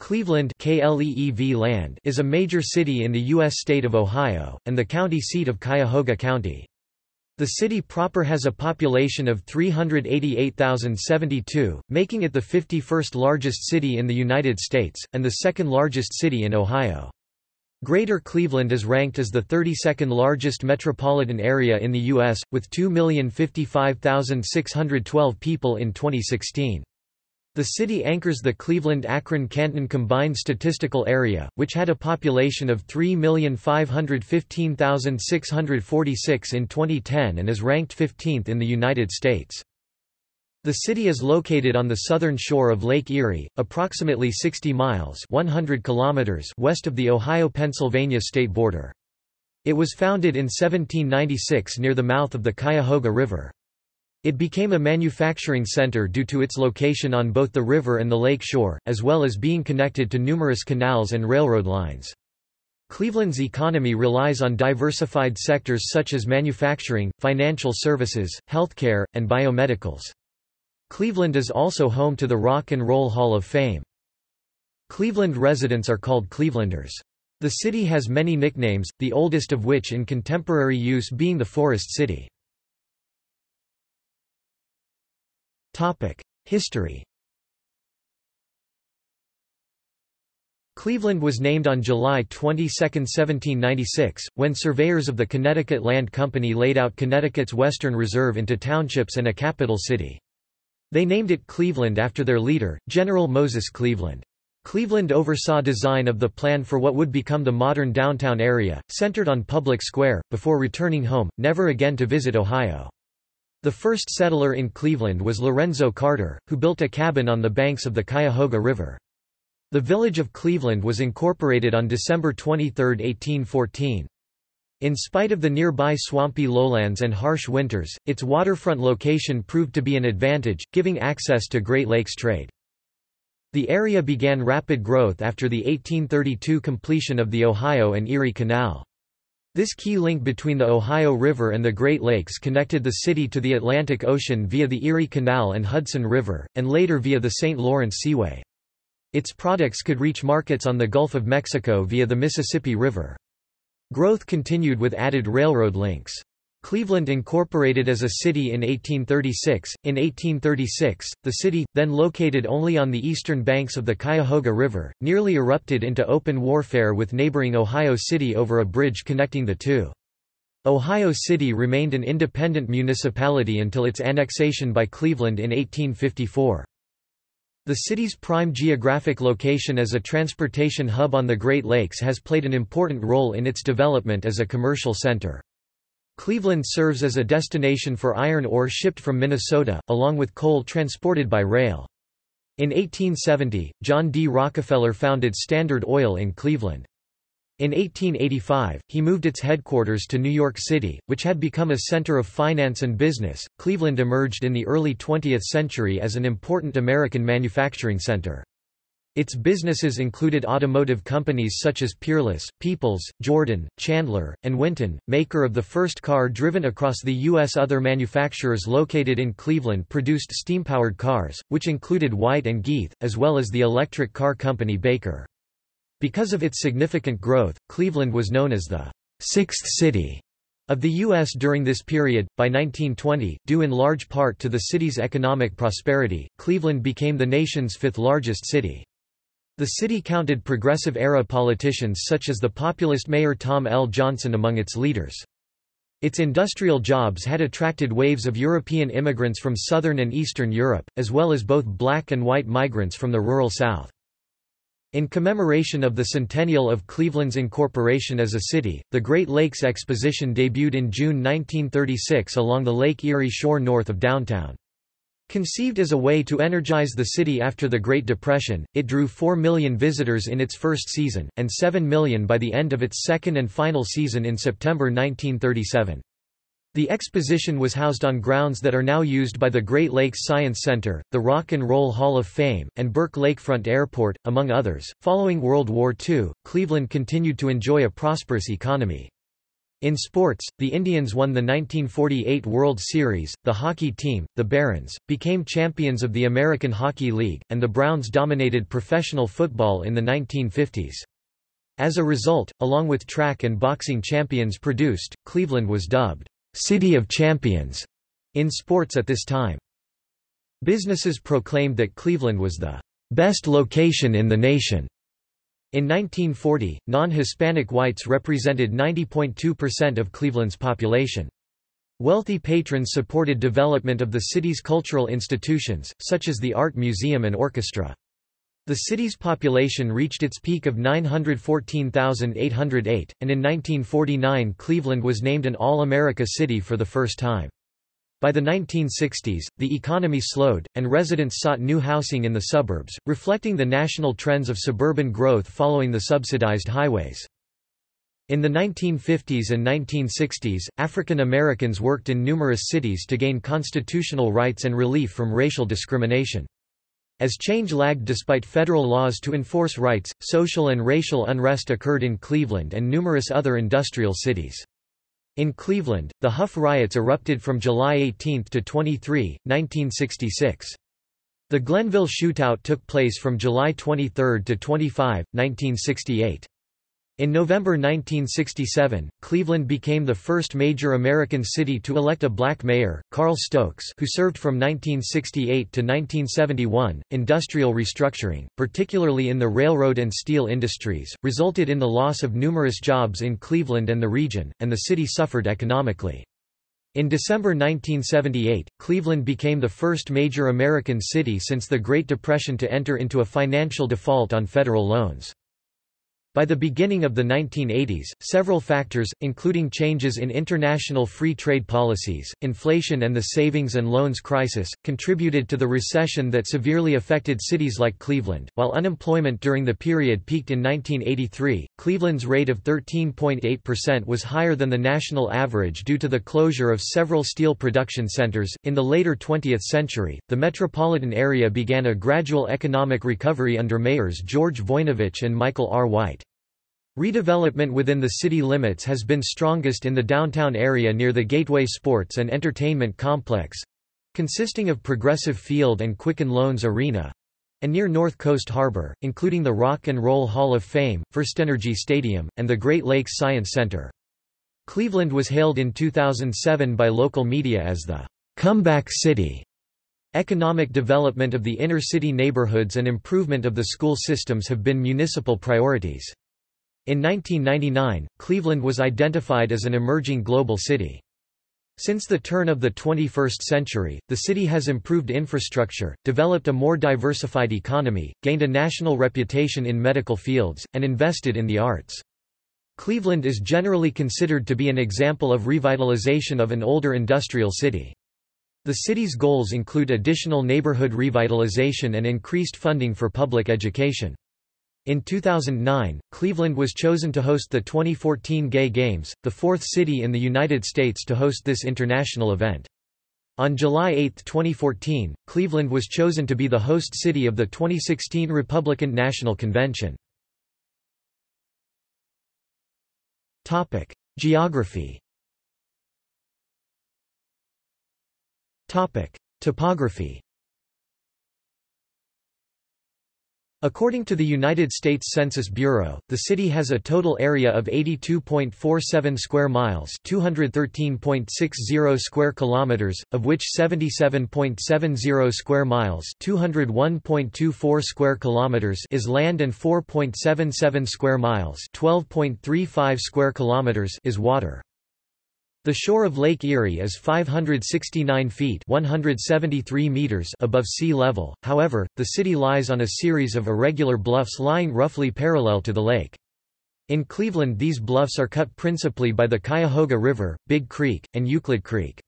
Cleveland is a major city in the U.S. state of Ohio, and the county seat of Cuyahoga County. The city proper has a population of 388,072, making it the 51st largest city in the United States, and the second largest city in Ohio. Greater Cleveland is ranked as the 32nd largest metropolitan area in the U.S., with 2,055,612 people in 2016. The city anchors the Cleveland-Akron-Canton Combined Statistical Area, which had a population of 3,515,646 in 2010 and is ranked 15th in the United States. The city is located on the southern shore of Lake Erie, approximately 60 miles (100 kilometers) west of the Ohio-Pennsylvania state border. It was founded in 1796 near the mouth of the Cuyahoga River. It became a manufacturing center due to its location on both the river and the lake shore, as well as being connected to numerous canals and railroad lines. Cleveland's economy relies on diversified sectors such as manufacturing, financial services, healthcare, and biomedicals. Cleveland is also home to the Rock and Roll Hall of Fame. Cleveland residents are called Clevelanders. The city has many nicknames, the oldest of which in contemporary use being the Forest City. History. Cleveland was named on July 22, 1796, when surveyors of the Connecticut Land Company laid out Connecticut's Western Reserve into townships and a capital city. They named it Cleveland after their leader, General Moses Cleveland. Cleveland oversaw design of the plan for what would become the modern downtown area, centered on Public Square, before returning home, never again to visit Ohio. The first settler in Cleveland was Lorenzo Carter, who built a cabin on the banks of the Cuyahoga River. The village of Cleveland was incorporated on December 23, 1814. In spite of the nearby swampy lowlands and harsh winters, its waterfront location proved to be an advantage, giving access to Great Lakes trade. The area began rapid growth after the 1832 completion of the Ohio and Erie Canal. This key link between the Ohio River and the Great Lakes connected the city to the Atlantic Ocean via the Erie Canal and Hudson River, and later via the St. Lawrence Seaway. Its products could reach markets on the Gulf of Mexico via the Mississippi River. Growth continued with added railroad links. Cleveland incorporated as a city in 1836. In 1836, the city, then located only on the eastern banks of the Cuyahoga River, nearly erupted into open warfare with neighboring Ohio City over a bridge connecting the two. Ohio City remained an independent municipality until its annexation by Cleveland in 1854. The city's prime geographic location as a transportation hub on the Great Lakes has played an important role in its development as a commercial center. Cleveland serves as a destination for iron ore shipped from Minnesota, along with coal transported by rail. In 1870, John D. Rockefeller founded Standard Oil in Cleveland. In 1885, he moved its headquarters to New York City, which had become a center of finance and business. Cleveland emerged in the early 20th century as an important American manufacturing center. Its businesses included automotive companies such as Peerless, Peoples, Jordan, Chandler, and Winton, maker of the first car driven across the U.S. Other manufacturers located in Cleveland produced steam-powered cars, which included White and Geith, as well as the electric car company Baker. Because of its significant growth, Cleveland was known as the sixth city of the U.S. during this period. By 1920, due in large part to the city's economic prosperity, Cleveland became the nation's fifth-largest city. The city counted Progressive-era politicians such as the populist mayor Tom L. Johnson among its leaders. Its industrial jobs had attracted waves of European immigrants from southern and eastern Europe, as well as both black and white migrants from the rural South. In commemoration of the centennial of Cleveland's incorporation as a city, the Great Lakes Exposition debuted in June 1936 along the Lake Erie shore north of downtown. Conceived as a way to energize the city after the Great Depression, it drew 4 million visitors in its first season, and 7 million by the end of its second and final season in September 1937. The exposition was housed on grounds that are now used by the Great Lakes Science Center, the Rock and Roll Hall of Fame, and Burke Lakefront Airport, among others. Following World War II, Cleveland continued to enjoy a prosperous economy. In sports, the Indians won the 1948 World Series, the hockey team, the Barons, became champions of the American Hockey League, and the Browns dominated professional football in the 1950s. As a result, along with track and boxing champions produced, Cleveland was dubbed, "City of Champions" in sports at this time. Businesses proclaimed that Cleveland was the "best location in the nation." In 1940, non-Hispanic whites represented 90.2% of Cleveland's population. Wealthy patrons supported development of the city's cultural institutions, such as the Art Museum and Orchestra. The city's population reached its peak of 914,808, and in 1949 Cleveland was named an All-America City for the first time. By the 1960s, the economy slowed, and residents sought new housing in the suburbs, reflecting the national trends of suburban growth following the subsidized highways. In the 1950s and 1960s, African Americans worked in numerous cities to gain constitutional rights and relief from racial discrimination. As change lagged despite federal laws to enforce rights, social and racial unrest occurred in Cleveland and numerous other industrial cities. In Cleveland, the Huff riots erupted from July 18 to 23, 1966. The Glenville shootout took place from July 23 to 25, 1968. In November 1967, Cleveland became the first major American city to elect a black mayor, Carl Stokes, who served from 1968 to 1971. Industrial restructuring, particularly in the railroad and steel industries, resulted in the loss of numerous jobs in Cleveland and the region, and the city suffered economically. In December 1978, Cleveland became the first major American city since the Great Depression to enter into a financial default on federal loans. By the beginning of the 1980s, several factors, including changes in international free trade policies, inflation and the savings and loans crisis, contributed to the recession that severely affected cities like Cleveland. While unemployment during the period peaked in 1983, Cleveland's rate of 13.8% was higher than the national average due to the closure of several steel production centers. In the later 20th century, the metropolitan area began a gradual economic recovery under mayors George Voinovich and Michael R. White. Redevelopment within the city limits has been strongest in the downtown area near the Gateway Sports and Entertainment Complex—consisting of Progressive Field and Quicken Loans Arena—and near North Coast Harbor, including the Rock and Roll Hall of Fame, FirstEnergy Stadium, and the Great Lakes Science Center. Cleveland was hailed in 2007 by local media as the "comeback city." Economic development of the inner-city neighborhoods and improvement of the school systems have been municipal priorities. In 1999, Cleveland was identified as an emerging global city. Since the turn of the 21st century, the city has improved infrastructure, developed a more diversified economy, gained a national reputation in medical fields, and invested in the arts. Cleveland is generally considered to be an example of revitalization of an older industrial city. The city's goals include additional neighborhood revitalization and increased funding for public education. In 2009, Cleveland was chosen to host the 2014 Gay Games, the fourth city in the United States to host this international event. On July 8, 2014, Cleveland was chosen to be the host city of the 2016 Republican National Convention. Geography. Topography. According to the United States Census Bureau, the city has a total area of 82.47 square miles, 213.60 square kilometers, of which 77.70 square miles, 201.24 square kilometers is land and 4.77 square miles, 12.35 square kilometers is water. The shore of Lake Erie is 569 feet (173 meters) above sea level, however, the city lies on a series of irregular bluffs lying roughly parallel to the lake. In Cleveland these bluffs are cut principally by the Cuyahoga River, Big Creek, and Euclid Creek.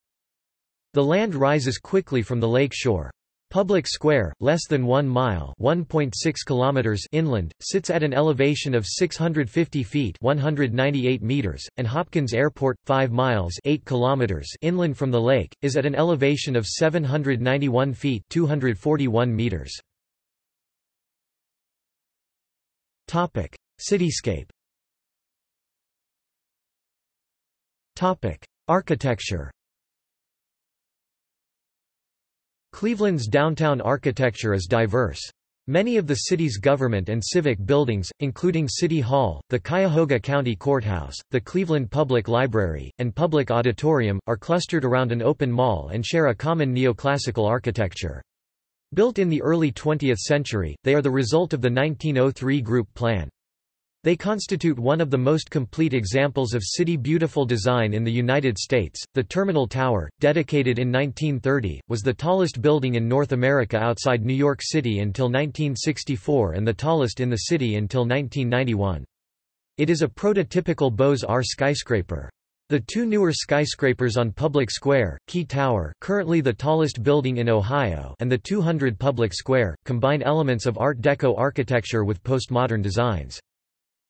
The land rises quickly from the lake shore. Public Square, less than 1 mile (1.6 kilometers) inland, sits at an elevation of 650 feet (198 meters), and Hopkins Airport, 5 miles (8 kilometers) inland from the lake, is at an elevation of 791 feet (241 meters). Topic: Cityscape. Architecture. Cleveland's downtown architecture is diverse. Many of the city's government and civic buildings, including City Hall, the Cuyahoga County Courthouse, the Cleveland Public Library, and Public Auditorium, are clustered around an open mall and share a common neoclassical architecture. Built in the early 20th century, they are the result of the 1903 group plan. They constitute one of the most complete examples of city beautiful design in the United States. The Terminal Tower, dedicated in 1930, was the tallest building in North America outside New York City until 1964 and the tallest in the city until 1991. It is a prototypical Beaux-Arts skyscraper. The two newer skyscrapers on Public Square, Key Tower, currently the tallest building in Ohio, and the 200 Public Square, combine elements of Art Deco architecture with postmodern designs.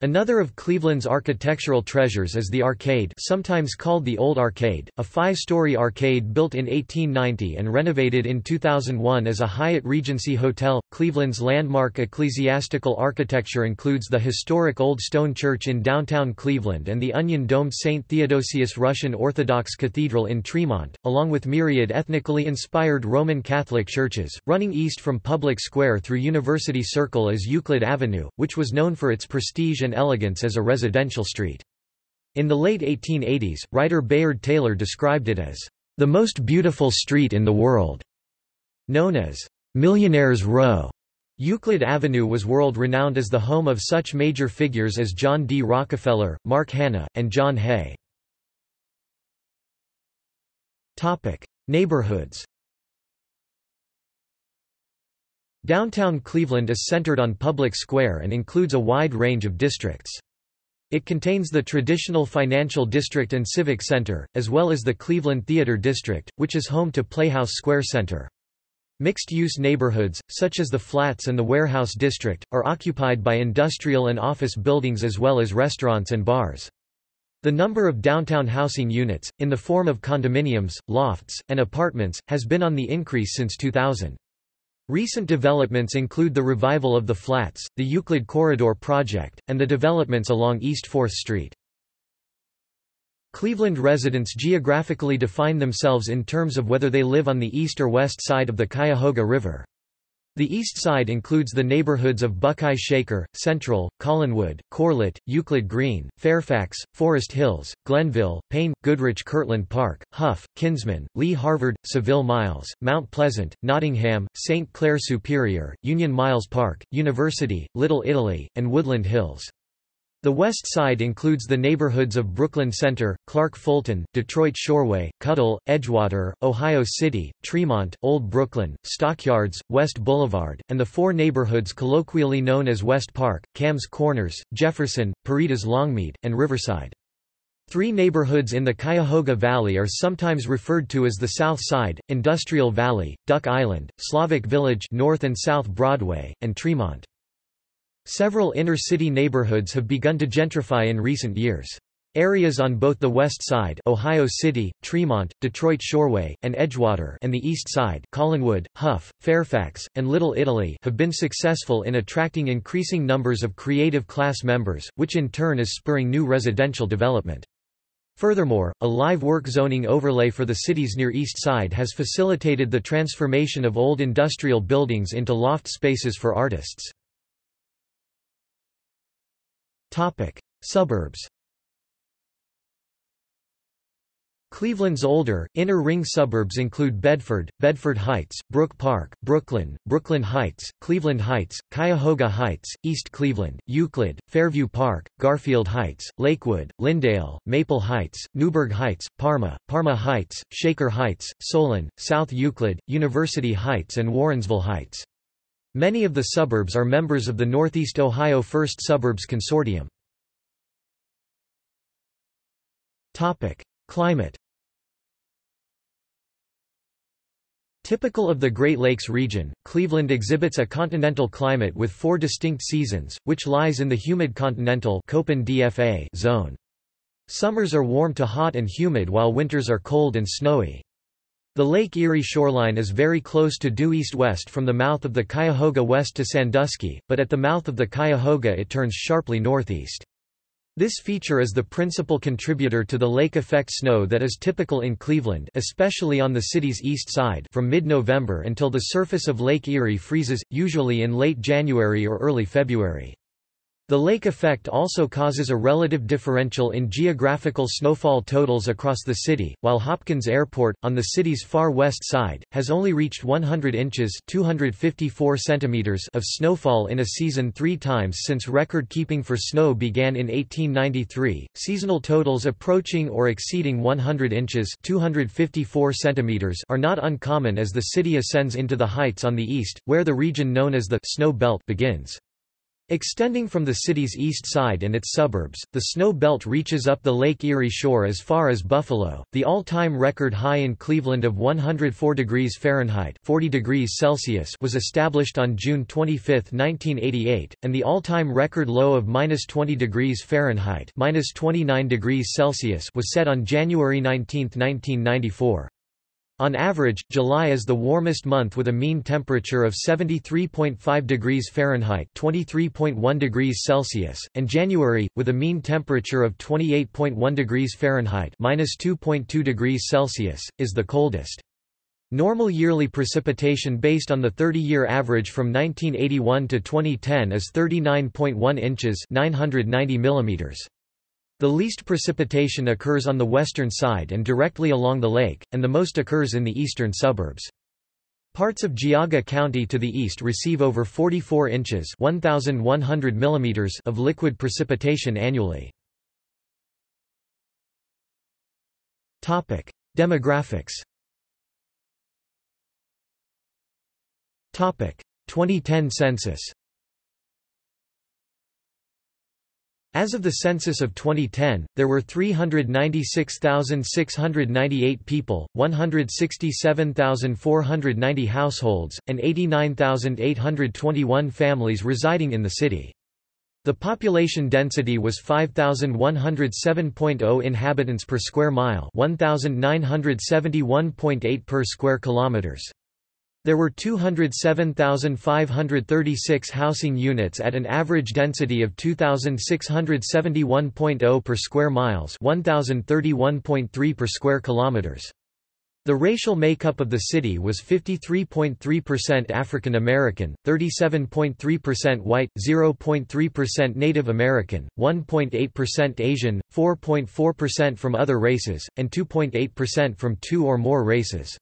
Another of Cleveland's architectural treasures is the Arcade, sometimes called the Old Arcade, a five-story arcade built in 1890 and renovated in 2001 as a Hyatt Regency Hotel. Cleveland's landmark ecclesiastical architecture includes the historic Old Stone Church in downtown Cleveland and the onion-domed St. Theodosius Russian Orthodox Cathedral in Tremont, along with myriad ethnically inspired Roman Catholic churches, running east from Public Square through University Circle as Euclid Avenue, which was known for its prestige and elegance as a residential street. In the late 1880s, writer Bayard Taylor described it as the most beautiful street in the world. Known as Millionaires Row, Euclid Avenue was world-renowned as the home of such major figures as John D. Rockefeller, Mark Hanna, and John Hay. Neighborhoods. Downtown Cleveland is centered on Public Square and includes a wide range of districts. It contains the traditional Financial District and Civic Center, as well as the Cleveland Theater District, which is home to Playhouse Square Center. Mixed-use neighborhoods, such as the Flats and the Warehouse District, are occupied by industrial and office buildings as well as restaurants and bars. The number of downtown housing units, in the form of condominiums, lofts, and apartments, has been on the increase since 2000. Recent developments include the revival of the Flats, the Euclid Corridor project, and the developments along East 4th Street. Cleveland residents geographically define themselves in terms of whether they live on the east or west side of the Cuyahoga River. The east side includes the neighborhoods of Buckeye Shaker, Central, Collinwood, Corlett, Euclid Green, Fairfax, Forest Hills, Glenville, Payne, Goodrich-Kirtland Park, Huff, Kinsman, Lee Harvard, Seville Miles, Mount Pleasant, Nottingham, St. Clair Superior, Union Miles Park, University, Little Italy, and Woodland Hills. The west side includes the neighborhoods of Brooklyn Center, Clark Fulton, Detroit Shoreway, Cuddle, Edgewater, Ohio City, Tremont, Old Brooklyn, Stockyards, West Boulevard, and the four neighborhoods colloquially known as West Park, Cam's Corners, Jefferson, Paritas Longmead, and Riverside. Three neighborhoods in the Cuyahoga Valley are sometimes referred to as the South Side, Industrial Valley, Duck Island, Slavic Village North and South Broadway, and Tremont. Several inner-city neighborhoods have begun to gentrify in recent years. Areas on both the west side, Ohio City, Tremont, Detroit Shoreway, and Edgewater, and the east side, Collinwood, Huff, Fairfax, and Little Italy, have been successful in attracting increasing numbers of creative class members, which in turn is spurring new residential development. Furthermore, a live work zoning overlay for the city's Near East Side has facilitated the transformation of old industrial buildings into loft spaces for artists. Suburbs. Cleveland's older, inner-ring suburbs include Bedford, Bedford Heights, Brook Park, Brooklyn, Brooklyn Heights, Cleveland Heights, Cuyahoga Heights, East Cleveland, Euclid, Fairview Park, Garfield Heights, Lakewood, Lyndale, Maple Heights, Newburgh Heights, Parma, Parma Heights, Shaker Heights, Solon, South Euclid, University Heights, and Warrensville Heights. Many of the suburbs are members of the Northeast Ohio First Suburbs Consortium. Climate. Typical of the Great Lakes region, Cleveland exhibits a continental climate with four distinct seasons, which lies in the humid continental zone. Summers are warm to hot and humid while winters are cold and snowy. The Lake Erie shoreline is very close to due east-west from the mouth of the Cuyahoga west to Sandusky, but at the mouth of the Cuyahoga it turns sharply northeast. This feature is the principal contributor to the lake effect snow that is typical in Cleveland, especially on the city's east side, from mid-November until the surface of Lake Erie freezes, usually in late January or early February. The lake effect also causes a relative differential in geographical snowfall totals across the city, while Hopkins Airport, on the city's far west side, has only reached 100 inches (254 centimeters) of snowfall in a season three times since record keeping for snow began in 1893, seasonal totals approaching or exceeding 100 inches (254 centimeters) are not uncommon as the city ascends into the heights on the east, where the region known as the Snow Belt begins. Extending from the city's east side and its suburbs, the snow belt reaches up the Lake Erie shore as far as Buffalo. The all-time record high in Cleveland of 104 degrees Fahrenheit (40 degrees Celsius) was established on June 25, 1988, and the all-time record low of -20 degrees Fahrenheit (-29 degrees Celsius) was set on January 19, 1994. On average, July is the warmest month with a mean temperature of 73.5 degrees Fahrenheit (23.1 degrees Celsius), and January, with a mean temperature of 28.1 degrees Fahrenheit (-2.2 degrees Celsius), is the coldest. Normal yearly precipitation based on the 30-year average from 1981 to 2010 is 39.1 inches (990 millimeters). The least precipitation occurs on the western side and directly along the lake, and the most occurs in the eastern suburbs. Parts of Geauga County to the east receive over 44 inches (1,100 millimeters) of liquid precipitation annually. Topic: Demographics. Topic: 2010 census. As of the census of 2010, there were 396,698 people, 167,490 households, and 89,821 families residing in the city. The population density was 5,107.0 inhabitants per square mile, 1,971.8 per square kilometers. There were 207,536 housing units at an average density of 2,671.0 per square miles, 1,031.3 per square kilometers. The racial makeup of the city was 53.3% African American, 37.3% white, 0.3% Native American, 1.8% Asian, 4.4% from other races, and 2.8% from two or more races.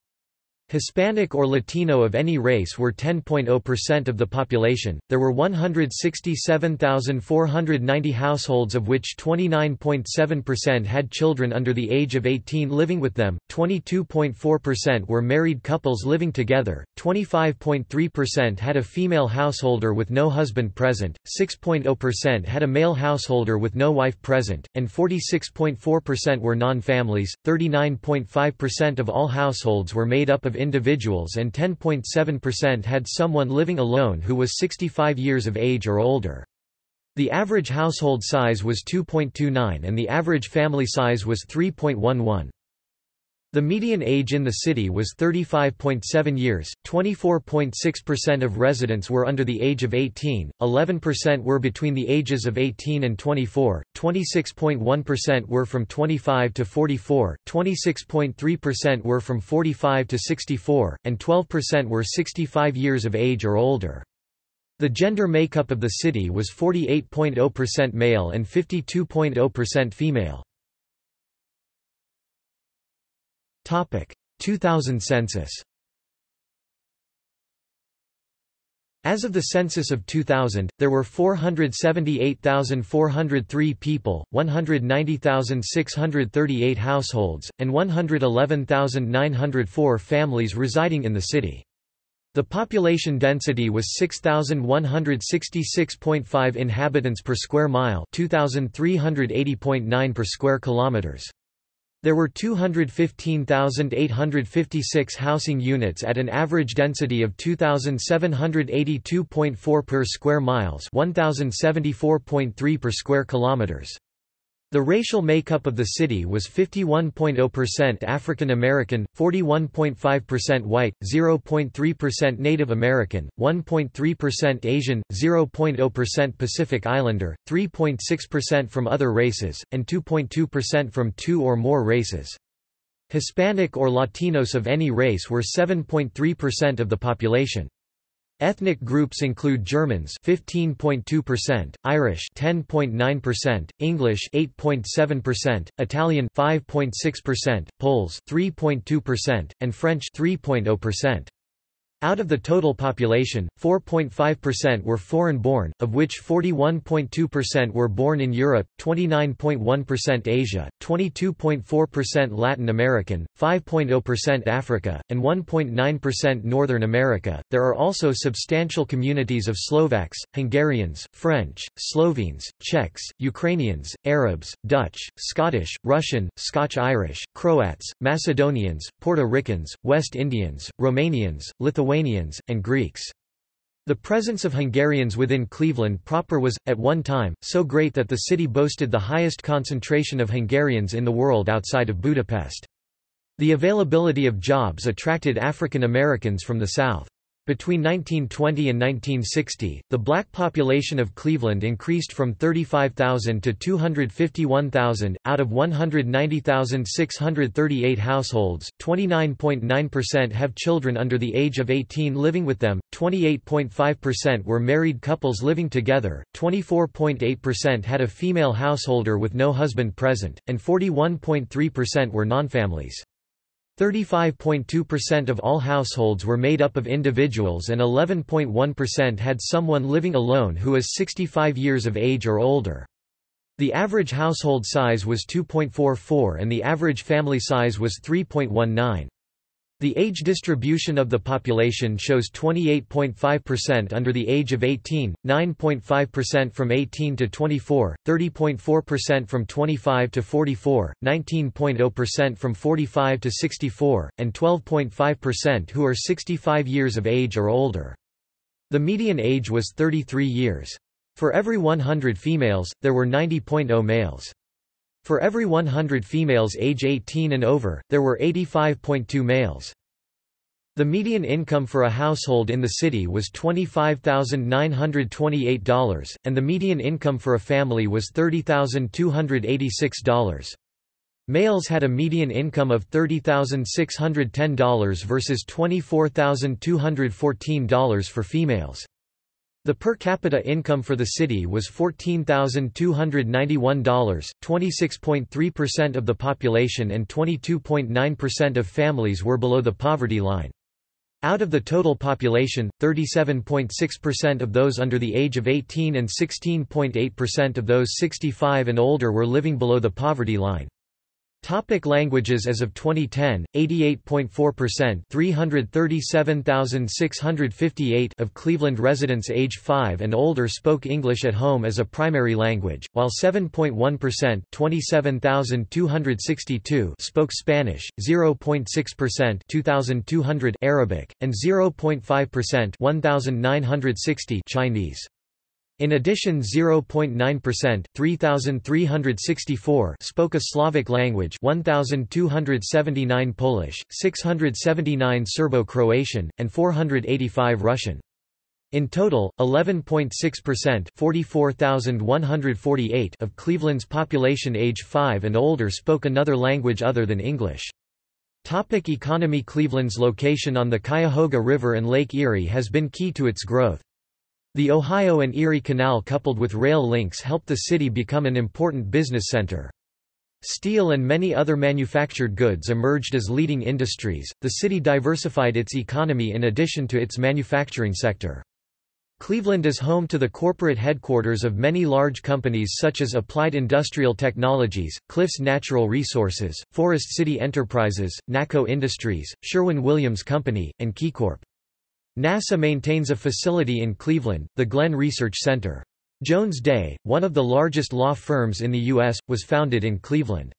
Hispanic or Latino of any race were 10.0% of the population. There were 167,490 households, of which 29.7% had children under the age of 18 living with them, 22.4% were married couples living together, 25.3% had a female householder with no husband present, 6.0% had a male householder with no wife present, and 46.4% were non-families. 39.5% of all households were made up of individuals and 10.7% had someone living alone who was 65 years of age or older. The average household size was 2.29 and the average family size was 3.11. The median age in the city was 35.7 years, 24.6% of residents were under the age of 18, 11% were between the ages of 18 and 24, 26.1% were from 25 to 44, 26.3% were from 45 to 64, and 12% were 65 years of age or older. The gender makeup of the city was 48.0% male and 52.0% female. 2000 census. As of the census of 2000, there were 478,403 people, 190,638 households, and 111,904 families residing in the city. The population density was 6,166.5 inhabitants per square mile, 2,380.9 per square kilometers. There were 215,856 housing units at an average density of 2,782.4 per square miles, 1,074.3 per square kilometers. The racial makeup of the city was 51.0% African American, 41.5% white, 0.3% Native American, 1.3% Asian, 0.0% Pacific Islander, 3.6% from other races, and 2.2% from two or more races. Hispanic or Latinos of any race were 7.3% of the population. Ethnic groups include Germans 15.2%, Irish 10.9%, English 8.7%, Italian 5.6%, Poles 3.2%, and French 3.0%. Out of the total population, 4.5% were foreign-born, of which 41.2% were born in Europe, 29.1% Asia, 22.4% Latin American, 5.0% Africa, and 1.9% Northern America. There are also substantial communities of Slovaks, Hungarians, French, Slovenes, Czechs, Ukrainians, Arabs, Dutch, Scottish, Russian, Scotch-Irish, Croats, Macedonians, Puerto Ricans, West Indians, Romanians, Lithuanians, and Greeks. The presence of Hungarians within Cleveland proper was, at one time, so great that the city boasted the highest concentration of Hungarians in the world outside of Budapest. The availability of jobs attracted African Americans from the South. Between 1920 and 1960, the black population of Cleveland increased from 35,000 to 251,000. Out of 190,638 households, 29.9% have children under the age of 18 living with them, 28.5% were married couples living together, 24.8% had a female householder with no husband present, and 41.3% were nonfamilies. 35.2% of all households were made up of individuals and 11.1% had someone living alone who is 65 years of age or older. The average household size was 2.44 and the average family size was 3.19. The age distribution of the population shows 28.5% under the age of 18, 9.5% from 18 to 24, 30.4% from 25 to 44, 19.0% from 45 to 64, and 12.5% who are 65 years of age or older. The median age was 33 years. For every 100 females, there were 90.0 males. For every 100 females age 18 and over, there were 85.2 males. The median income for a household in the city was $25,928, and the median income for a family was $30,286. Males had a median income of $30,610 versus $24,214 for females. The per capita income for the city was $14,291, 26.3% of the population and 22.9% of families were below the poverty line. Out of the total population, 37.6% of those under the age of 18 and 16.8% of those 65 and older were living below the poverty line. Topic languages. As of 2010, 88.4% 337,658 of Cleveland residents age 5 and older spoke English at home as a primary language, while 7.1% 27,262 spoke Spanish, 0.6% 2,200 Arabic, and 0.5% 1,960 Chinese. In addition, 0.9% 3,364 spoke a Slavic language, 1,279 Polish, 679 Serbo-Croatian, and 485 Russian. In total, 11.6% 44,148 of Cleveland's population age 5 and older spoke another language other than English. Topic economy. Cleveland's location on the Cuyahoga River and Lake Erie has been key to its growth. The Ohio and Erie Canal coupled with rail links helped the city become an important business center. Steel and many other manufactured goods emerged as leading industries. The city diversified its economy in addition to its manufacturing sector. Cleveland is home to the corporate headquarters of many large companies such as Applied Industrial Technologies, Cliffs Natural Resources, Forest City Enterprises, NACCO Industries, Sherwin-Williams Company, and KeyCorp. NASA maintains a facility in Cleveland, the Glenn Research Center. Jones Day, one of the largest law firms in the U.S., was founded in Cleveland.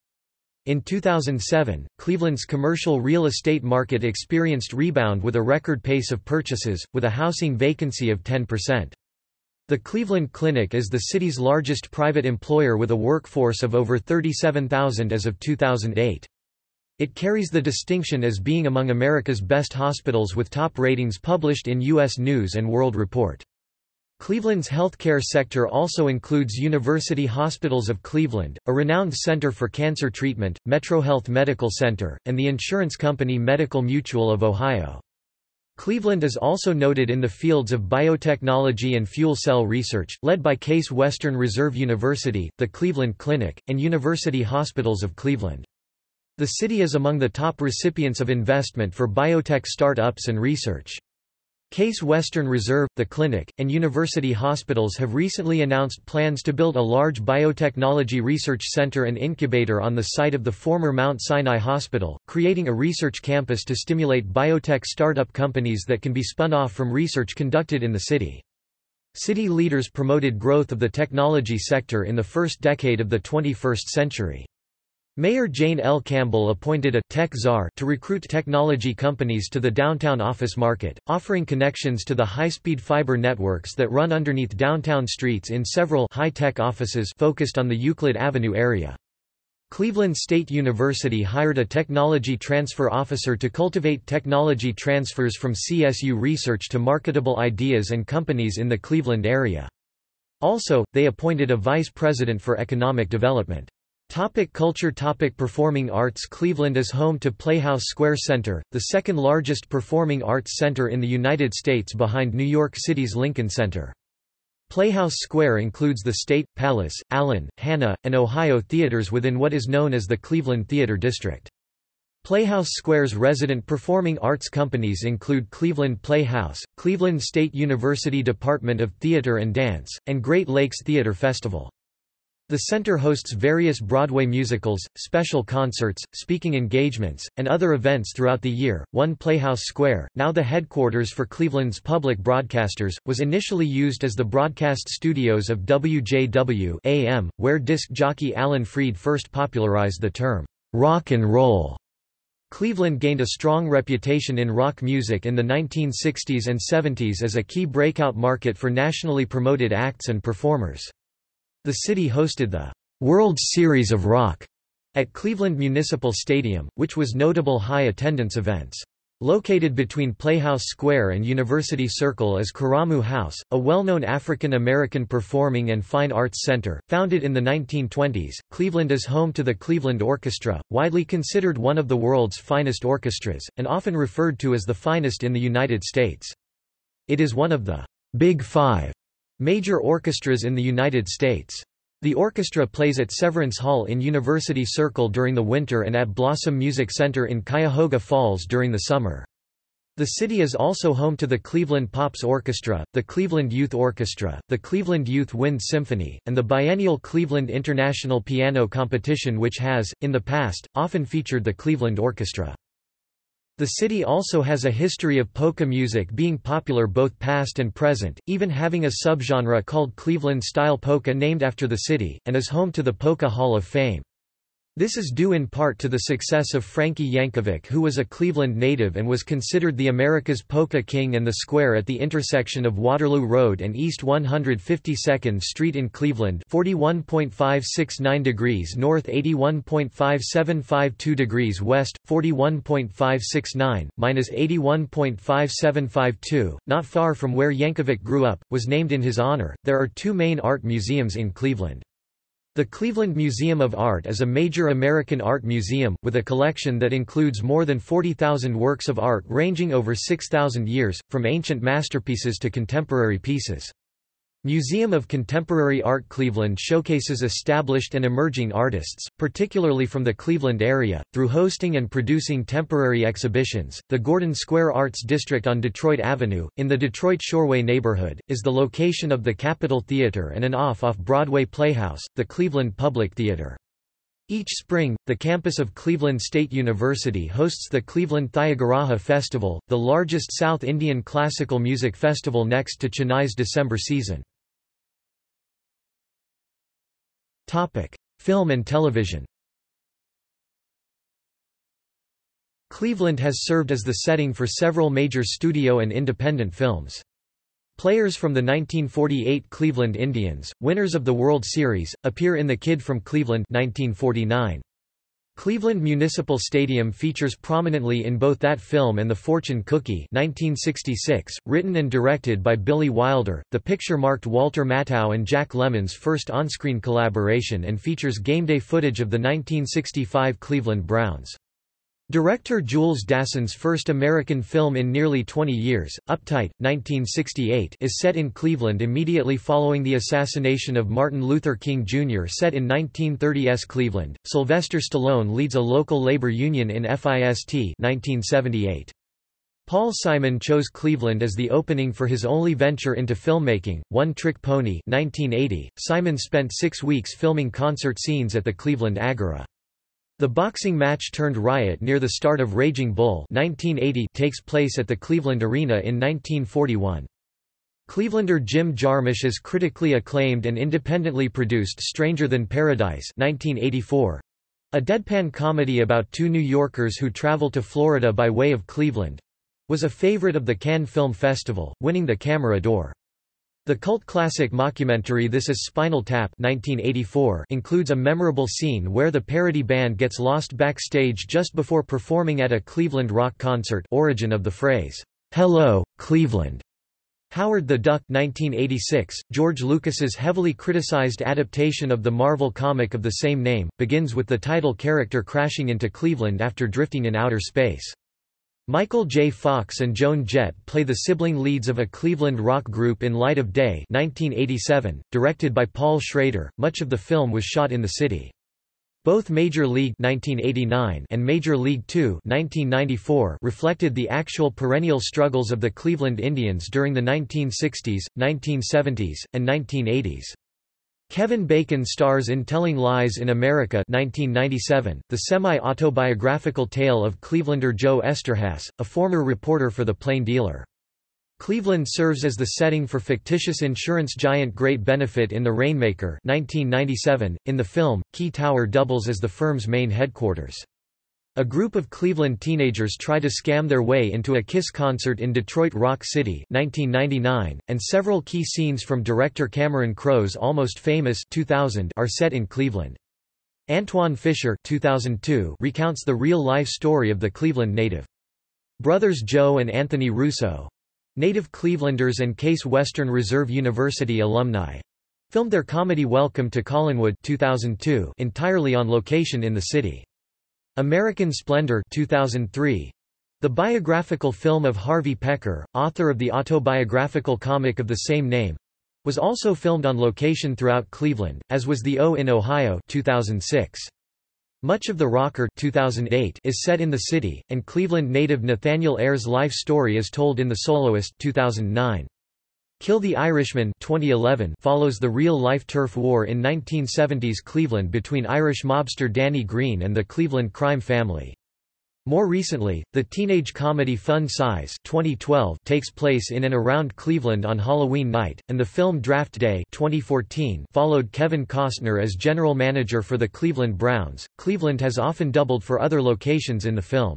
In 2007, Cleveland's commercial real estate market experienced rebound with a record pace of purchases, with a housing vacancy of 10%. The Cleveland Clinic is the city's largest private employer with a workforce of over 37,000 as of 2008. It carries the distinction as being among America's best hospitals with top ratings published in U.S. News & World Report. Cleveland's healthcare sector also includes University Hospitals of Cleveland, a renowned center for cancer treatment, MetroHealth Medical Center, and the insurance company Medical Mutual of Ohio. Cleveland is also noted in the fields of biotechnology and fuel cell research, led by Case Western Reserve University, the Cleveland Clinic, and University Hospitals of Cleveland. The city is among the top recipients of investment for biotech startups and research. Case Western Reserve, the Clinic, and University Hospitals have recently announced plans to build a large biotechnology research center and incubator on the site of the former Mount Sinai Hospital, creating a research campus to stimulate biotech startup companies that can be spun off from research conducted in the city. City leaders promoted growth of the technology sector in the first decade of the 21st century. Mayor Jane L. Campbell appointed a «tech czar» to recruit technology companies to the downtown office market, offering connections to the high-speed fiber networks that run underneath downtown streets in several «high-tech offices» focused on the Euclid Avenue area. Cleveland State University hired a technology transfer officer to cultivate technology transfers from CSU research to marketable ideas and companies in the Cleveland area. Also, they appointed a vice president for economic development. Topic culture. Topic performing arts. Cleveland is home to Playhouse Square Center, the second largest performing arts center in the United States behind New York City's Lincoln Center. Playhouse Square includes the State, Palace, Allen, Hanna, and Ohio theaters within what is known as the Cleveland Theater District. Playhouse Square's resident performing arts companies include Cleveland Playhouse, Cleveland State University Department of Theater and Dance, and Great Lakes Theater Festival. The center hosts various Broadway musicals, special concerts, speaking engagements, and other events throughout the year. One Playhouse Square, now the headquarters for Cleveland's public broadcasters, was initially used as the broadcast studios of WJW AM, where disc jockey Alan Freed first popularized the term rock and roll. Cleveland gained a strong reputation in rock music in the 1960s and 70s as a key breakout market for nationally promoted acts and performers. The city hosted the World Series of Rock at Cleveland Municipal Stadium, which was notable high attendance events. Located between Playhouse Square and University Circle is Karamu House, a well-known African-American performing and fine arts center. Founded in the 1920s, Cleveland is home to the Cleveland Orchestra, widely considered one of the world's finest orchestras, and often referred to as the finest in the United States. It is one of the Big Five major orchestras in the United States. The orchestra plays at Severance Hall in University Circle during the winter and at Blossom Music Center in Cuyahoga Falls during the summer. The city is also home to the Cleveland Pops Orchestra, the Cleveland Youth Orchestra, the Cleveland Youth Wind Symphony, and the biennial Cleveland International Piano Competition, which has, in the past, often featured the Cleveland Orchestra. The city also has a history of polka music being popular both past and present, even having a subgenre called Cleveland-style polka named after the city, and is home to the Polka Hall of Fame. This is due in part to the success of Frankie Yankovic, who was a Cleveland native and was considered the America's Polka King, and the square at the intersection of Waterloo Road and East 152nd Street in Cleveland, 41.569 degrees north, 81.5752 degrees west, 41.569, minus 81.5752, not far from where Yankovic grew up, was named in his honor. There are two main art museums in Cleveland. The Cleveland Museum of Art is a major American art museum, with a collection that includes more than 40,000 works of art ranging over 6,000 years, from ancient masterpieces to contemporary pieces. Museum of Contemporary Art Cleveland showcases established and emerging artists, particularly from the Cleveland area, through hosting and producing temporary exhibitions. The Gordon Square Arts District on Detroit Avenue, in the Detroit Shoreway neighborhood, is the location of the Capitol Theater and an off-Broadway playhouse, the Cleveland Public Theater. Each spring, the campus of Cleveland State University hosts the Cleveland Thyagaraja Festival, the largest South Indian classical music festival next to Chennai's December season. Film and television. Cleveland has served as the setting for several major studio and independent films. Players from the 1948 Cleveland Indians, winners of the World Series, appear in The Kid from Cleveland 1949. Cleveland Municipal Stadium features prominently in both that film and The Fortune Cookie 1966, written and directed by Billy Wilder. The picture marked Walter Matthau and Jack Lemmon's first on-screen collaboration and features gameday footage of the 1965 Cleveland Browns. Director Jules Dassin's first American film in nearly 20 years, Uptight, 1968, is set in Cleveland immediately following the assassination of Martin Luther King Jr. Set in 1930s Cleveland, Sylvester Stallone leads a local labor union in FIST 1978. Paul Simon chose Cleveland as the opening for his only venture into filmmaking, One Trick Pony 1980. Simon spent 6 weeks filming concert scenes at the Cleveland Agora. The boxing match turned riot near the start of Raging Bull 1980 takes place at the Cleveland Arena in 1941. Clevelander Jim Jarmusch's critically acclaimed and independently produced Stranger Than Paradise 1984, a deadpan comedy about two New Yorkers who travel to Florida by way of Cleveland, was a favorite of the Cannes Film Festival, winning the Camera d'Or. The cult classic mockumentary This Is Spinal Tap 1984 includes a memorable scene where the parody band gets lost backstage just before performing at a Cleveland rock concert, origin of the phrase, "Hello, Cleveland." Howard the Duck 1986, George Lucas's heavily criticized adaptation of the Marvel comic of the same name, begins with the title character crashing into Cleveland after drifting in outer space. Michael J. Fox and Joan Jett play the sibling leads of a Cleveland rock group in Light of Day 1987, directed by Paul Schrader. Much of the film was shot in the city. Both Major League 1989 and Major League II 1994 reflected the actual perennial struggles of the Cleveland Indians during the 1960s, 1970s, and 1980s. Kevin Bacon stars in Telling Lies in America 1997, the semi-autobiographical tale of Clevelander Joe Esterhaz, a former reporter for The Plain Dealer. Cleveland serves as the setting for fictitious insurance giant Great Benefit in The Rainmaker 1997. In the film, Key Tower doubles as the firm's main headquarters. A group of Cleveland teenagers try to scam their way into a KISS concert in Detroit Rock City 1999, and several key scenes from director Cameron Crowe's Almost Famous 2000 are set in Cleveland. Antoine Fisher 2002 recounts the real-life story of the Cleveland native. Brothers Joe and Anthony Russo—native Clevelanders and Case Western Reserve University alumni—filmed their comedy Welcome to Collinwood 2002 entirely on location in the city. American Splendor 2003, the biographical film of Harvey Pekar, author of the autobiographical comic of the same name, was also filmed on location throughout Cleveland, as was The O in Ohio 2006. Much of the Rocker 2008 is set in the city, and Cleveland native Nathaniel Ayres' life story is told in The Soloist 2009. Kill the Irishman 2011 follows the real-life turf war in 1970s Cleveland between Irish mobster Danny Green and the Cleveland crime family. More recently, the teenage comedy Fun Size 2012 takes place in and around Cleveland on Halloween night, and the film Draft Day 2014 followed Kevin Costner as general manager for the Cleveland Browns. Cleveland has often doubled for other locations in the film.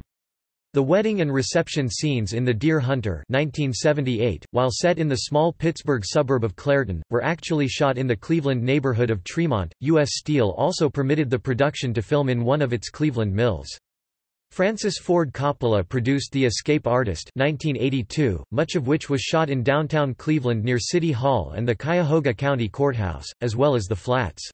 The wedding and reception scenes in The Deer Hunter 1978, while set in the small Pittsburgh suburb of Clairton, were actually shot in the Cleveland neighborhood of Tremont. U.S. Steel also permitted the production to film in one of its Cleveland mills. Francis Ford Coppola produced The Escape Artist 1982, much of which was shot in downtown Cleveland near City Hall and the Cuyahoga County Courthouse, as well as the Flats.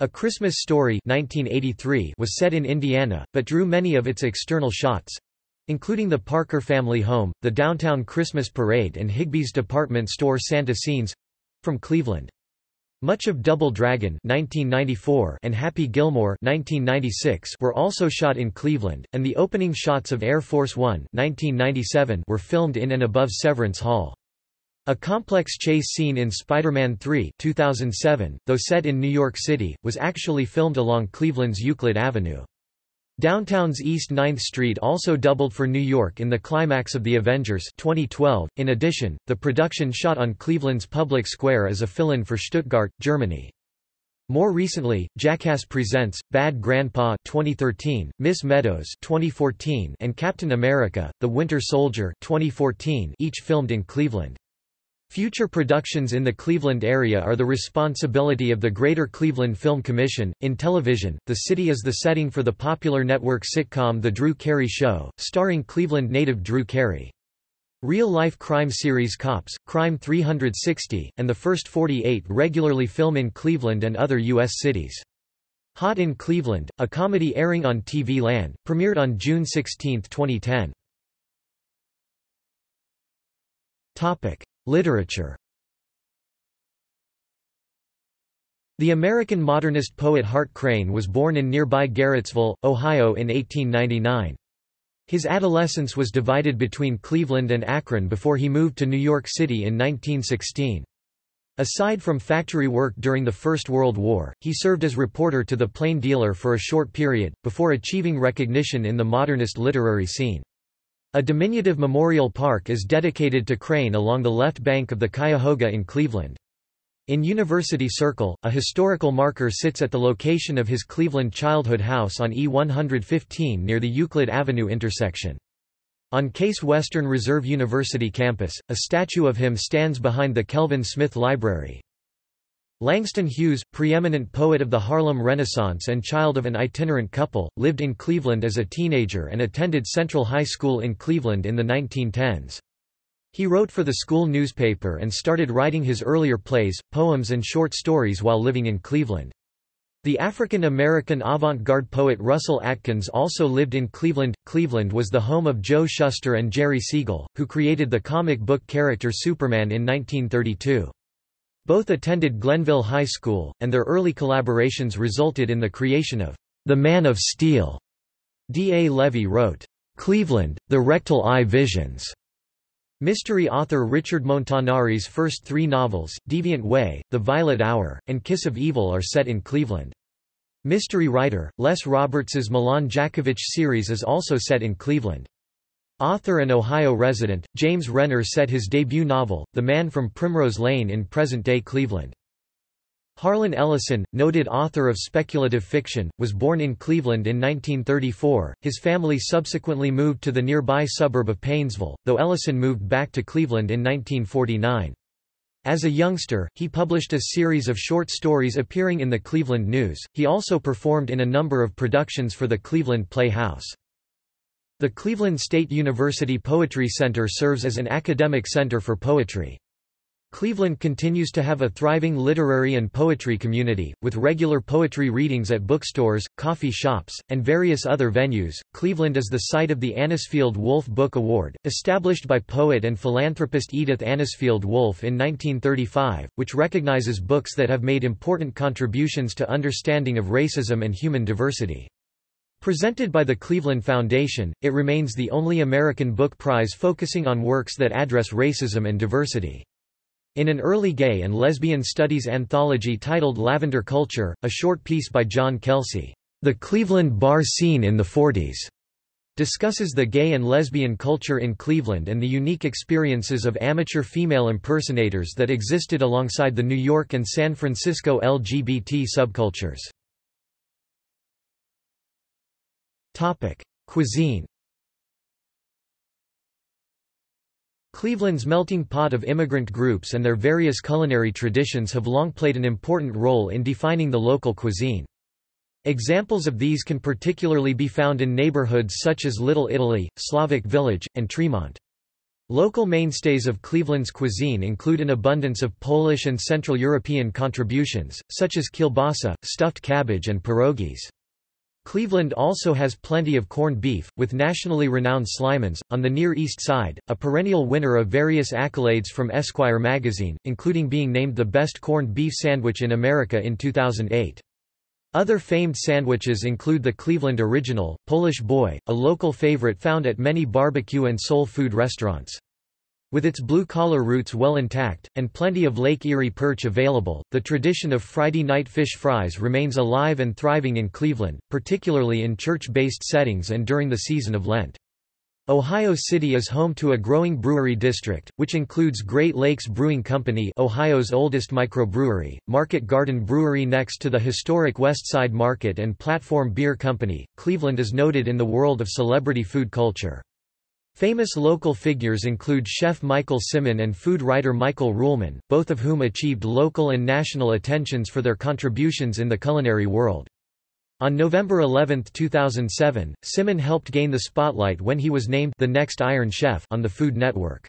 A Christmas Story 1983 was set in Indiana, but drew many of its external shots, including the Parker family home, the downtown Christmas parade and Higbee's department store Santa scenes—from Cleveland. Much of Double Dragon 1994 and Happy Gilmore 1996 were also shot in Cleveland, and the opening shots of Air Force One 1997 were filmed in and above Severance Hall. A complex chase scene in Spider-Man 3 2007, though set in New York City, was actually filmed along Cleveland's Euclid Avenue. Downtown's East 9th Street also doubled for New York in the climax of The Avengers 2012. In addition, the production shot on Cleveland's public square as a fill-in for Stuttgart, Germany. More recently, Jackass Presents, Bad Grandpa 2013, Miss Meadows 2014, and Captain America: The Winter Soldier 2014 each filmed in Cleveland. Future productions in the Cleveland area are the responsibility of the Greater Cleveland Film Commission. In television, the city is the setting for the popular network sitcom The Drew Carey Show, starring Cleveland native Drew Carey. Real-life crime series Cops, Crime 360, and The First 48 regularly film in Cleveland and other U.S. cities. Hot in Cleveland, a comedy airing on TV Land, premiered on June 16, 2010. Literature. The American modernist poet Hart Crane was born in nearby Garrettsville, Ohio in 1899. His adolescence was divided between Cleveland and Akron before he moved to New York City in 1916. Aside from factory work during the First World War, he served as reporter to The Plain Dealer for a short period, before achieving recognition in the modernist literary scene. A diminutive memorial park is dedicated to Crane along the left bank of the Cuyahoga in Cleveland. In University Circle, a historical marker sits at the location of his Cleveland childhood house on E-115 near the Euclid Avenue intersection. On Case Western Reserve University campus, a statue of him stands behind the Kelvin Smith Library. Langston Hughes, preeminent poet of the Harlem Renaissance and child of an itinerant couple, lived in Cleveland as a teenager and attended Central High School in Cleveland in the 1910s. He wrote for the school newspaper and started writing his earlier plays, poems and short stories while living in Cleveland. The African-American avant-garde poet Russell Atkins also lived in Cleveland. Cleveland was the home of Joe Shuster and Jerry Siegel, who created the comic book character Superman in 1932. Both attended Glenville High School, and their early collaborations resulted in the creation of The Man of Steel. D. A. Levy wrote, "Cleveland, the Rectal Eye Visions." Mystery author Richard Montanari's first three novels, Deviant Way, The Violet Hour, and Kiss of Evil, are set in Cleveland. Mystery writer Les Roberts's Milan Jakovich series is also set in Cleveland. Author and Ohio resident, James Renner set his debut novel, The Man from Primrose Lane, in present-day Cleveland. Harlan Ellison, noted author of speculative fiction, was born in Cleveland in 1934. His family subsequently moved to the nearby suburb of Painesville, though Ellison moved back to Cleveland in 1949. As a youngster, he published a series of short stories appearing in the Cleveland News. He also performed in a number of productions for the Cleveland Playhouse. The Cleveland State University Poetry Center serves as an academic center for poetry. Cleveland continues to have a thriving literary and poetry community, with regular poetry readings at bookstores, coffee shops, and various other venues. Cleveland is the site of the Annisfield Wolf Book Award, established by poet and philanthropist Edith Annisfield Wolf in 1935, which recognizes books that have made important contributions to understanding of racism and human diversity. Presented by the Cleveland Foundation, it remains the only American book prize focusing on works that address racism and diversity. In an early gay and lesbian studies anthology titled Lavender Culture, a short piece by John Kelsey, "The Cleveland Bar Scene in the 40s," discusses the gay and lesbian culture in Cleveland and the unique experiences of amateur female impersonators that existed alongside the New York and San Francisco LGBT subcultures. Cuisine. Cleveland's melting pot of immigrant groups and their various culinary traditions have long played an important role in defining the local cuisine. Examples of these can particularly be found in neighborhoods such as Little Italy, Slavic Village, and Tremont. Local mainstays of Cleveland's cuisine include an abundance of Polish and Central European contributions, such as kielbasa, stuffed cabbage and pierogies. Cleveland also has plenty of corned beef, with nationally renowned Slimans, on the Near East Side, a perennial winner of various accolades from Esquire magazine, including being named the best corned beef sandwich in America in 2008. Other famed sandwiches include the Cleveland Original, Polish Boy, a local favorite found at many barbecue and soul food restaurants. With its blue-collar roots well intact, and plenty of Lake Erie perch available, the tradition of Friday night fish fries remains alive and thriving in Cleveland, particularly in church-based settings and during the season of Lent. Ohio City is home to a growing brewery district, which includes Great Lakes Brewing Company, Ohio's oldest microbrewery, Market Garden Brewery next to the historic Westside Market, and Platform Beer Company. Cleveland is noted in the world of celebrity food culture. Famous local figures include chef Michael Simon and food writer Michael Ruhlman, both of whom achieved local and national attentions for their contributions in the culinary world. On November 11, 2007, Simon helped gain the spotlight when he was named the next Iron Chef on the Food Network.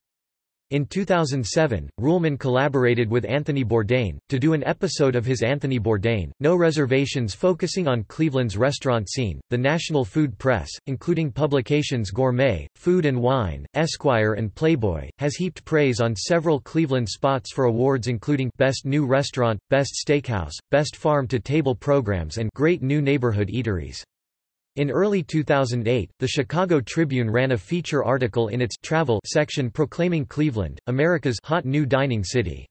In 2007, Ruhlman collaborated with Anthony Bourdain, to do an episode of his Anthony Bourdain, No Reservations focusing on Cleveland's restaurant scene, the national food press, including publications Gourmet, Food & Wine, Esquire and Playboy, has heaped praise on several Cleveland spots for awards including Best New Restaurant, Best Steakhouse, Best Farm-to-Table Programs and Great New Neighborhood Eateries. In early 2008, the Chicago Tribune ran a feature article in its Travel section proclaiming Cleveland, America's hot new dining city.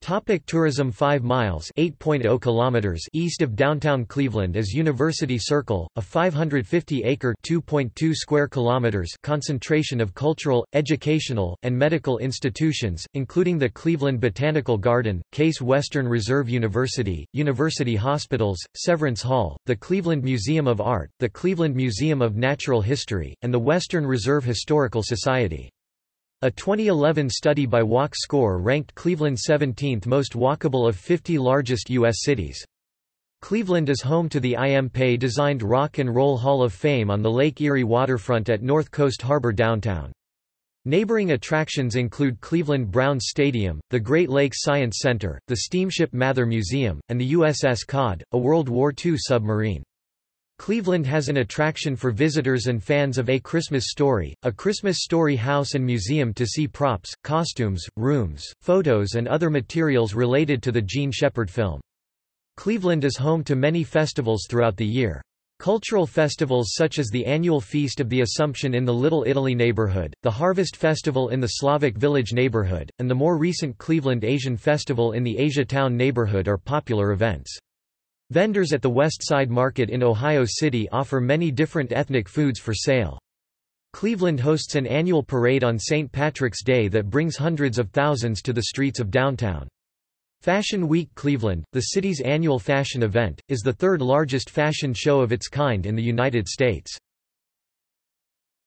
Topic: tourism. 5 miles (8.0 kilometers) east of downtown Cleveland is University Circle, a 550-acre (2.2 square kilometers) concentration of cultural, educational, and medical institutions, including the Cleveland Botanical Garden, Case Western Reserve University, University Hospitals, Severance Hall, the Cleveland Museum of Art, the Cleveland Museum of Natural History, and the Western Reserve Historical Society. A 2011 study by Walk Score ranked Cleveland 17th most walkable of 50 largest U.S. cities. Cleveland is home to the IMPAY-designed Rock and Roll Hall of Fame on the Lake Erie waterfront at North Coast Harbor downtown. Neighboring attractions include Cleveland Browns Stadium, the Great Lakes Science Center, the Steamship Mather Museum, and the USS Cod, a World War II submarine. Cleveland has an attraction for visitors and fans of A Christmas Story house and museum to see props, costumes, rooms, photos and other materials related to the Gene Shepherd film. Cleveland is home to many festivals throughout the year. Cultural festivals such as the annual Feast of the Assumption in the Little Italy neighborhood, the Harvest Festival in the Slavic Village neighborhood, and the more recent Cleveland Asian Festival in the Asiatown neighborhood are popular events. Vendors at the West Side Market in Ohio City offer many different ethnic foods for sale. Cleveland hosts an annual parade on St. Patrick's Day that brings hundreds of thousands to the streets of downtown. Fashion Week Cleveland, the city's annual fashion event, is the third largest fashion show of its kind in the United States.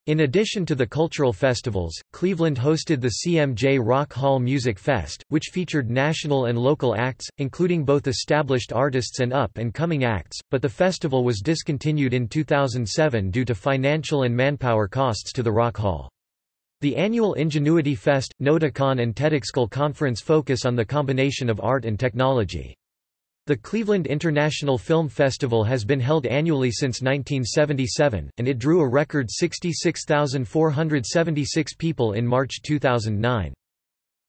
In addition to the cultural festivals, Cleveland hosted the CMJ Rock Hall Music Fest, which featured national and local acts, including both established artists and up-and-coming acts, but the festival was discontinued in 2007 due to financial and manpower costs to the Rock Hall. The annual Ingenuity Fest, Notacon and TEDxCal conference focus on the combination of art and technology. The Cleveland International Film Festival has been held annually since 1977, and it drew a record 66,476 people in March 2009.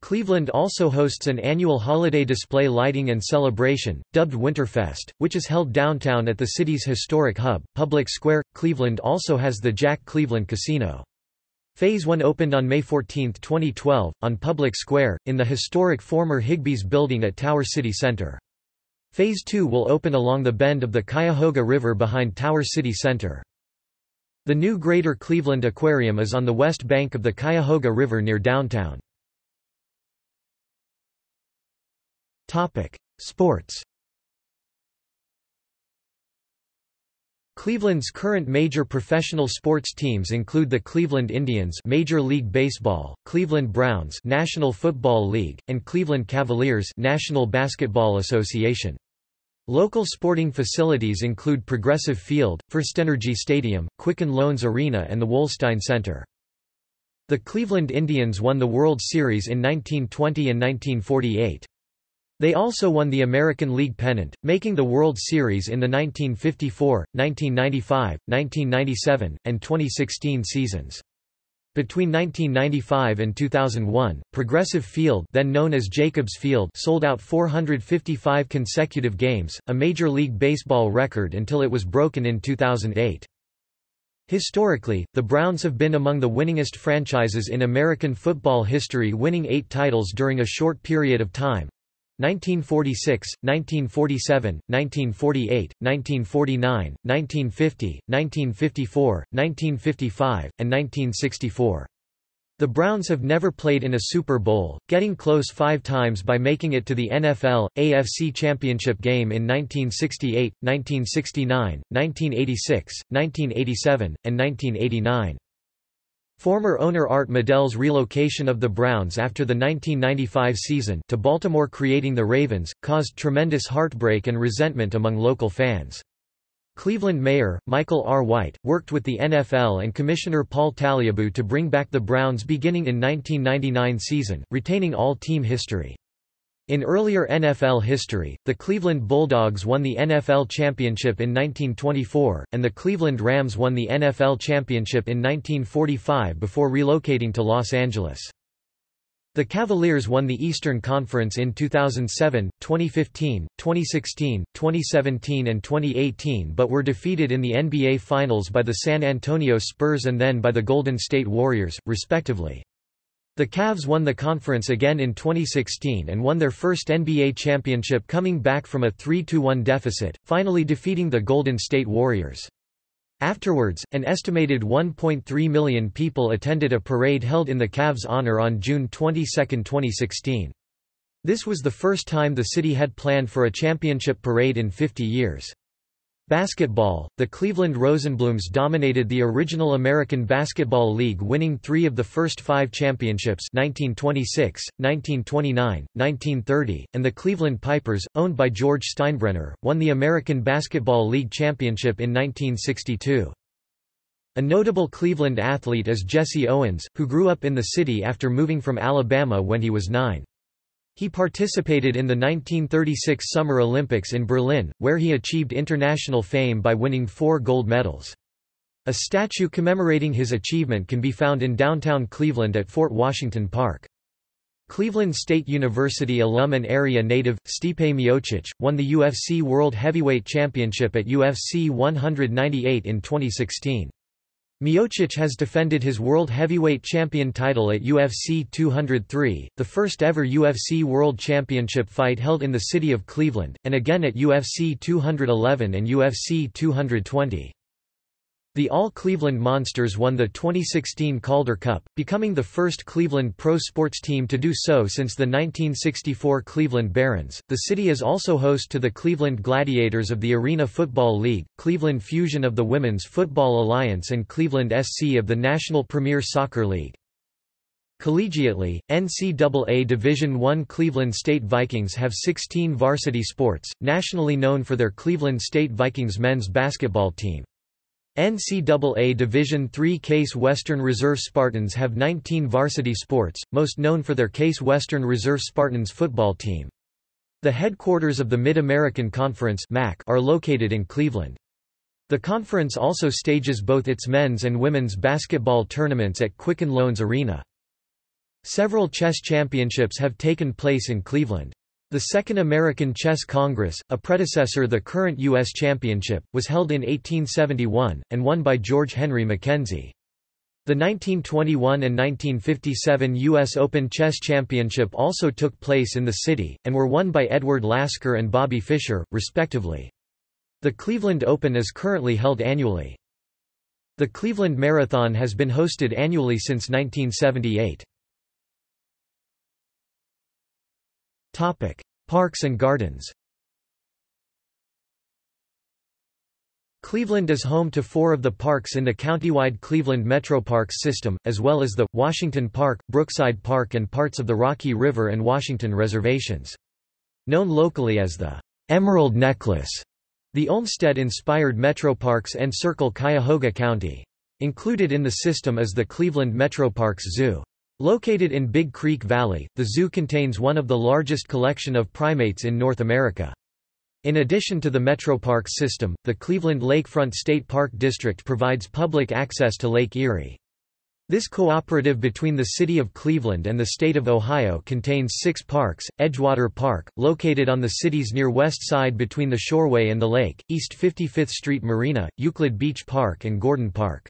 Cleveland also hosts an annual holiday display lighting and celebration, dubbed Winterfest, which is held downtown at the city's historic hub, Public Square. Cleveland also has the Jack Cleveland Casino. Phase 1 opened on May 14, 2012, on Public Square, in the historic former Higbee's building at Tower City Center. Phase 2 will open along the bend of the Cuyahoga River behind Tower City Center. The new Greater Cleveland Aquarium is on the west bank of the Cuyahoga River near downtown. Sports. Cleveland's current major professional sports teams include the Cleveland Indians Major League Baseball, Cleveland Browns National Football League, and Cleveland Cavaliers National Basketball Association. Local sporting facilities include Progressive Field, FirstEnergy Stadium, Quicken Loans Arena and the Wolstein Center. The Cleveland Indians won the World Series in 1920 and 1948. They also won the American League pennant, making the World Series in the 1954, 1995, 1997, and 2016 seasons. Between 1995 and 2001, Progressive Field, then known as Jacobs Field, sold out 455 consecutive games, a Major League Baseball record until it was broken in 2008. Historically, the Browns have been among the winningest franchises in American football history, winning 8 titles during a short period of time. 1946, 1947, 1948, 1949, 1950, 1954, 1955, and 1964. The Browns have never played in a Super Bowl, getting close 5 times by making it to the NFL, AFC Championship game in 1968, 1969, 1986, 1987, and 1989. Former owner Art Medell's relocation of the Browns after the 1995 season to Baltimore, creating the Ravens, caused tremendous heartbreak and resentment among local fans. Cleveland Mayor, Michael R. White, worked with the NFL and Commissioner Paul Taliabu to bring back the Browns beginning in 1999 season, retaining all team history. In earlier NFL history, the Cleveland Bulldogs won the NFL championship in 1924, and the Cleveland Rams won the NFL championship in 1945 before relocating to Los Angeles. The Cavaliers won the Eastern Conference in 2007, 2015, 2016, 2017 and 2018, but were defeated in the NBA Finals by the San Antonio Spurs and then by the Golden State Warriors, respectively. The Cavs won the conference again in 2016 and won their first NBA championship, coming back from a 3-1 deficit, finally defeating the Golden State Warriors. Afterwards, an estimated 1.3 million people attended a parade held in the Cavs' honor on June 22, 2016. This was the first time the city had planned for a championship parade in 50 years. Basketball. The Cleveland Rosenblums dominated the original American Basketball League, winning 3 of the first 5 championships, 1926, 1929, 1930, and the Cleveland Pipers, owned by George Steinbrenner, won the American Basketball League championship in 1962. A notable Cleveland athlete is Jesse Owens, who grew up in the city after moving from Alabama when he was 9. He participated in the 1936 Summer Olympics in Berlin, where he achieved international fame by winning 4 gold medals. A statue commemorating his achievement can be found in downtown Cleveland at Fort Washington Park. Cleveland State University alum and area native, Stipe Miocic, won the UFC World Heavyweight Championship at UFC 198 in 2016. Miocic has defended his World Heavyweight Champion title at UFC 203, the first ever UFC World Championship fight held in the city of Cleveland, and again at UFC 211 and UFC 220. The All-Cleveland Monsters won the 2016 Calder Cup, becoming the first Cleveland pro sports team to do so since the 1964 Cleveland Barons. The city is also host to the Cleveland Gladiators of the Arena Football League, Cleveland Fusion of the Women's Football Alliance and Cleveland SC of the National Premier Soccer League. Collegiately, NCAA Division I Cleveland State Vikings have 16 varsity sports, nationally known for their Cleveland State Vikings men's basketball team. NCAA Division III Case Western Reserve Spartans have 19 varsity sports, most known for their Case Western Reserve Spartans football team. The headquarters of the Mid-American Conference (MAC) are located in Cleveland. The conference also stages both its men's and women's basketball tournaments at Quicken Loans Arena. Several chess championships have taken place in Cleveland. The Second American Chess Congress, a predecessor the current U.S. Championship, was held in 1871, and won by George Henry Mackenzie. The 1921 and 1957 U.S. Open Chess Championship also took place in the city, and were won by Edward Lasker and Bobby Fischer, respectively. The Cleveland Open is currently held annually. The Cleveland Marathon has been hosted annually since 1978. Parks and gardens. Cleveland is home to 4 of the parks in the countywide Cleveland Metroparks system, as well as the Washington Park, Brookside Park and parts of the Rocky River and Washington reservations. Known locally as the Emerald Necklace, the Olmsted-inspired Metroparks encircle Cuyahoga County. Included in the system is the Cleveland Metroparks Zoo. Located in Big Creek Valley, the zoo contains one of the largest collection of primates in North America. In addition to the Metroparks system, the Cleveland Lakefront State Park District provides public access to Lake Erie. This cooperative between the City of Cleveland and the State of Ohio contains 6 parks: Edgewater Park, located on the city's near west side between the Shoreway and the lake, East 55th Street Marina, Euclid Beach Park and Gordon Park.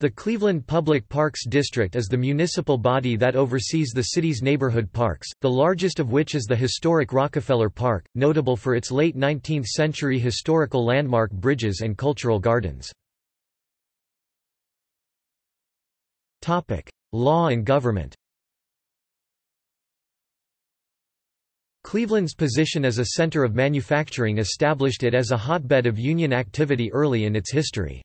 The Cleveland Public Parks District is the municipal body that oversees the city's neighborhood parks, the largest of which is the historic Rockefeller Park, notable for its late 19th-century historical landmark bridges and cultural gardens. Law and government. Cleveland's position as a center of manufacturing established it as a hotbed of union activity early in its history.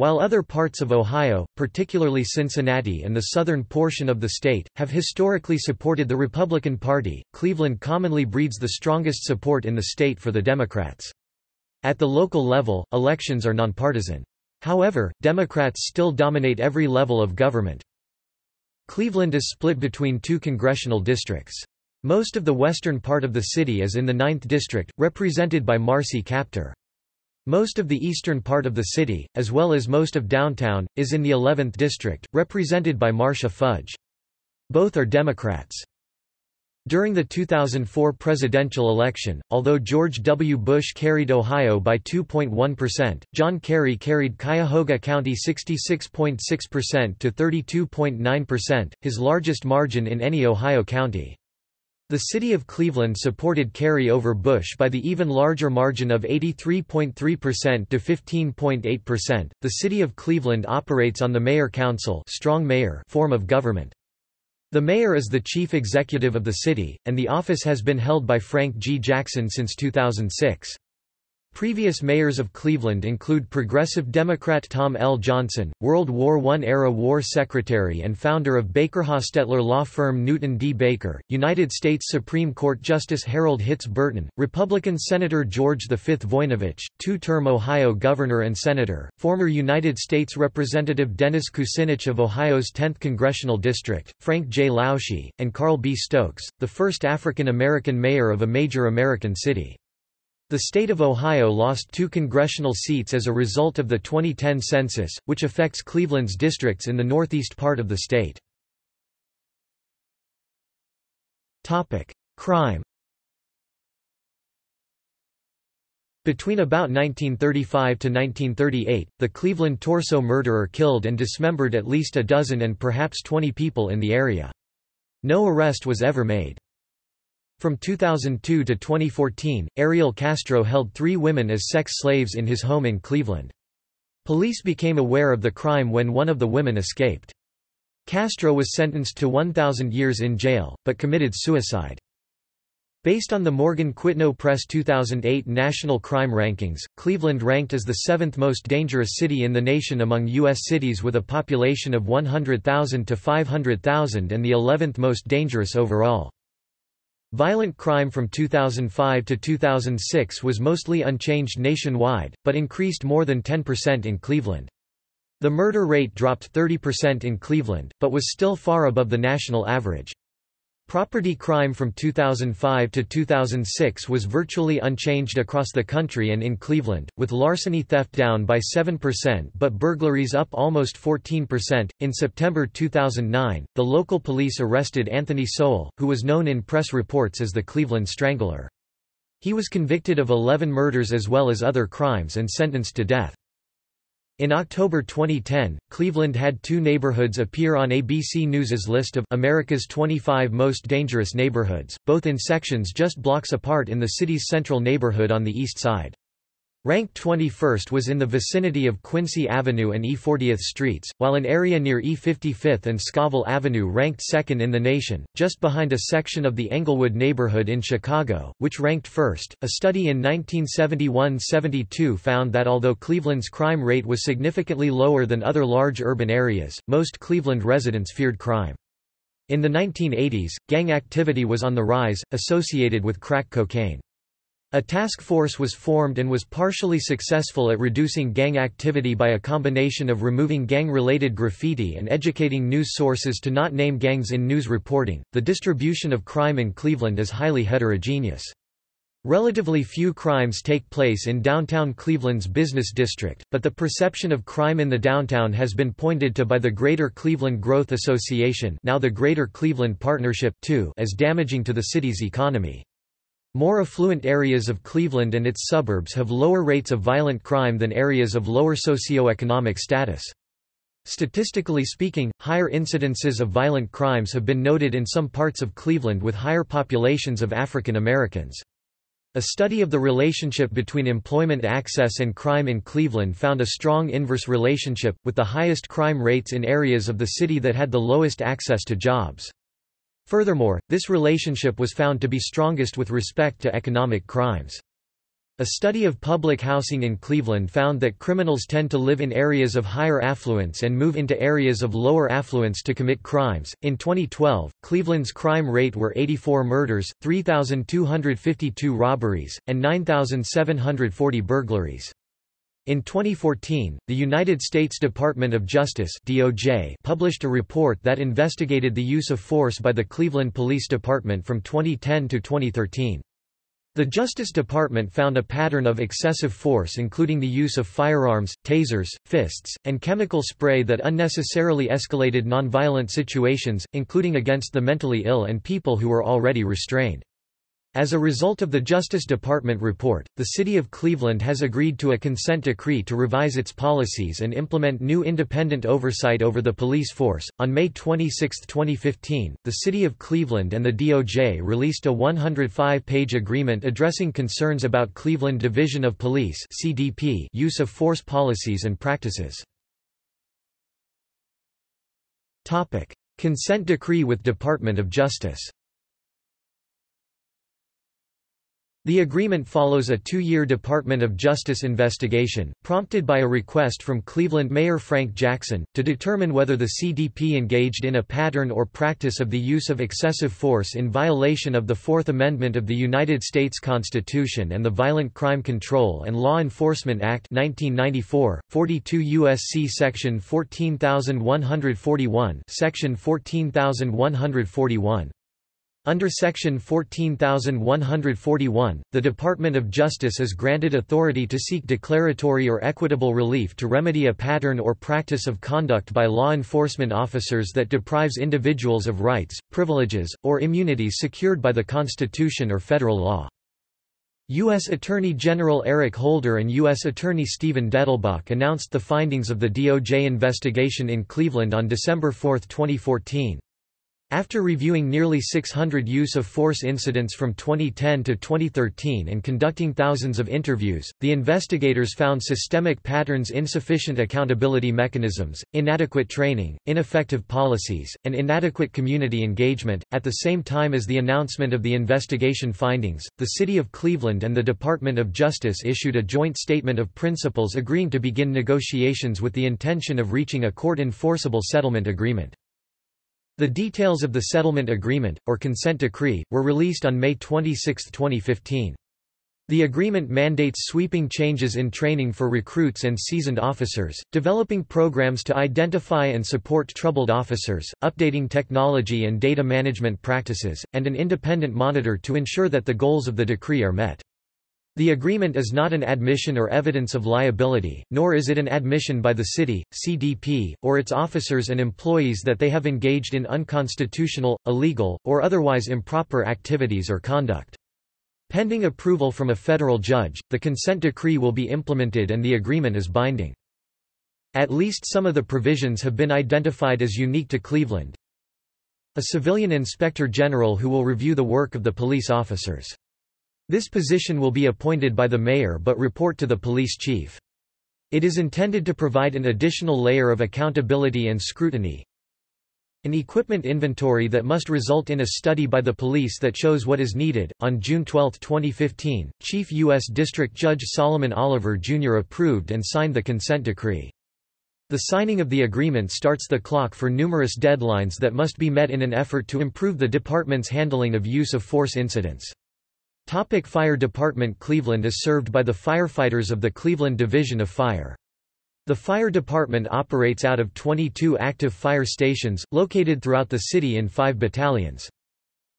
While other parts of Ohio, particularly Cincinnati and the southern portion of the state, have historically supported the Republican Party, Cleveland commonly breeds the strongest support in the state for the Democrats. At the local level, elections are nonpartisan. However, Democrats still dominate every level of government. Cleveland is split between two congressional districts. Most of the western part of the city is in the 9th District, represented by Marcy Kaptur. Most of the eastern part of the city, as well as most of downtown, is in the 11th District, represented by Marsha Fudge. Both are Democrats. During the 2004 presidential election, although George W. Bush carried Ohio by 2.1%, John Kerry carried Cuyahoga County 66.6% to 32.9%, his largest margin in any Ohio county. The city of Cleveland supported Kerry over Bush by the even larger margin of 83.3% to 15.8%. The city of Cleveland operates on the mayor-council (strong mayor) form of government. The mayor is the chief executive of the city, and the office has been held by Frank G. Jackson since 2006. Previous mayors of Cleveland include Progressive Democrat Tom L. Johnson, World War I-era war secretary and founder of Baker-Hostetler law firm Newton D. Baker, United States Supreme Court Justice Harold Hitz Burton, Republican Senator George V. Voinovich, two-term Ohio governor and senator, former United States Representative Dennis Kucinich of Ohio's 10th Congressional District, Frank J. Lausche, and Carl B. Stokes, the first African-American mayor of a major American city. The state of Ohio lost two congressional seats as a result of the 2010 census, which affects Cleveland's districts in the northeast part of the state. Topic: Crime. Between about 1935 to 1938, the Cleveland torso murderer killed and dismembered at least a dozen and perhaps 20 people in the area. No arrest was ever made. From 2002 to 2014, Ariel Castro held three women as sex slaves in his home in Cleveland. Police became aware of the crime when one of the women escaped. Castro was sentenced to 1,000 years in jail, but committed suicide. Based on the Morgan Quitno Press 2008 National Crime Rankings, Cleveland ranked as the seventh most dangerous city in the nation among U.S. cities with a population of 100,000 to 500,000 and the 11th most dangerous overall. Violent crime from 2005 to 2006 was mostly unchanged nationwide, but increased more than 10% in Cleveland. The murder rate dropped 30% in Cleveland, but was still far above the national average. Property crime from 2005 to 2006 was virtually unchanged across the country and in Cleveland, with larceny theft down by 7% but burglaries up almost 14%. In September 2009, the local police arrested Anthony Soule, who was known in press reports as the Cleveland Strangler. He was convicted of 11 murders as well as other crimes and sentenced to death. In October 2010, Cleveland had two neighborhoods appear on ABC News's list of America's 25 most dangerous neighborhoods, both in sections just blocks apart in the city's central neighborhood on the east side. Ranked 21st was in the vicinity of Quincy Avenue and E40th Streets, while an area near E55th and Scoville Avenue ranked second in the nation, just behind a section of the Englewood neighborhood in Chicago, which ranked first. A study in 1971-72 found that although Cleveland's crime rate was significantly lower than other large urban areas, most Cleveland residents feared crime. In the 1980s, gang activity was on the rise, associated with crack cocaine. A task force was formed and was partially successful at reducing gang activity by a combination of removing gang-related graffiti and educating news sources to not name gangs in news reporting. The distribution of crime in Cleveland is highly heterogeneous. Relatively few crimes take place in downtown Cleveland's business district, but the perception of crime in the downtown has been pointed to by the Greater Cleveland Growth Association, now the Greater Cleveland Partnership (GCPA) as damaging to the city's economy. More affluent areas of Cleveland and its suburbs have lower rates of violent crime than areas of lower socioeconomic status. Statistically speaking, higher incidences of violent crimes have been noted in some parts of Cleveland with higher populations of African Americans. A study of the relationship between employment access and crime in Cleveland found a strong inverse relationship, with the highest crime rates in areas of the city that had the lowest access to jobs. Furthermore, this relationship was found to be strongest with respect to economic crimes. A study of public housing in Cleveland found that criminals tend to live in areas of higher affluence and move into areas of lower affluence to commit crimes. In 2012, Cleveland's crime rate were 84 murders, 3,252 robberies, and 9,740 burglaries. In 2014, the United States Department of Justice (DOJ) published a report that investigated the use of force by the Cleveland Police Department from 2010 to 2013. The Justice Department found a pattern of excessive force, including the use of firearms, tasers, fists, and chemical spray that unnecessarily escalated nonviolent situations, including against the mentally ill and people who were already restrained. As a result of the Justice Department report, the City of Cleveland has agreed to a consent decree to revise its policies and implement new independent oversight over the police force. On May 26, 2015, the City of Cleveland and the DOJ released a 105-page agreement addressing concerns about Cleveland Division of Police (CDP) use of force policies and practices. Topic: Consent decree with Department of Justice. The agreement follows a two-year Department of Justice investigation, prompted by a request from Cleveland Mayor Frank Jackson, to determine whether the CDP engaged in a pattern or practice of the use of excessive force in violation of the Fourth Amendment of the United States Constitution and the Violent Crime Control and Law Enforcement Act 1994, 42 U.S.C. Section 14141, Section 14141. Under Section 14141, the Department of Justice is granted authority to seek declaratory or equitable relief to remedy a pattern or practice of conduct by law enforcement officers that deprives individuals of rights, privileges, or immunities secured by the Constitution or federal law. U.S. Attorney General Eric Holder and U.S. Attorney Stephen Dettelbach announced the findings of the DOJ investigation in Cleveland on December 4, 2014. After reviewing nearly 600 use-of-force incidents from 2010 to 2013 and conducting thousands of interviews, the investigators found systemic patterns, insufficient accountability mechanisms, inadequate training, ineffective policies, and inadequate community engagement. At the same time as the announcement of the investigation findings, the City of Cleveland and the Department of Justice issued a joint statement of principles agreeing to begin negotiations with the intention of reaching a court-enforceable settlement agreement. The details of the settlement agreement, or consent decree, were released on May 26, 2015. The agreement mandates sweeping changes in training for recruits and seasoned officers, developing programs to identify and support troubled officers, updating technology and data management practices, and an independent monitor to ensure that the goals of the decree are met. The agreement is not an admission or evidence of liability, nor is it an admission by the city, CDP, or its officers and employees that they have engaged in unconstitutional, illegal, or otherwise improper activities or conduct. Pending approval from a federal judge, the consent decree will be implemented and the agreement is binding. At least some of the provisions have been identified as unique to Cleveland. A civilian inspector general who will review the work of the police officers. This position will be appointed by the mayor but report to the police chief. It is intended to provide an additional layer of accountability and scrutiny. An equipment inventory that must result in a study by the police that shows what is needed. On June 12, 2015, Chief U.S. District Judge Solomon Oliver Jr. approved and signed the consent decree. The signing of the agreement starts the clock for numerous deadlines that must be met in an effort to improve the department's handling of use of force incidents. Fire Department. Cleveland is served by the firefighters of the Cleveland Division of Fire. The fire department operates out of 22 active fire stations, located throughout the city in 5 battalions.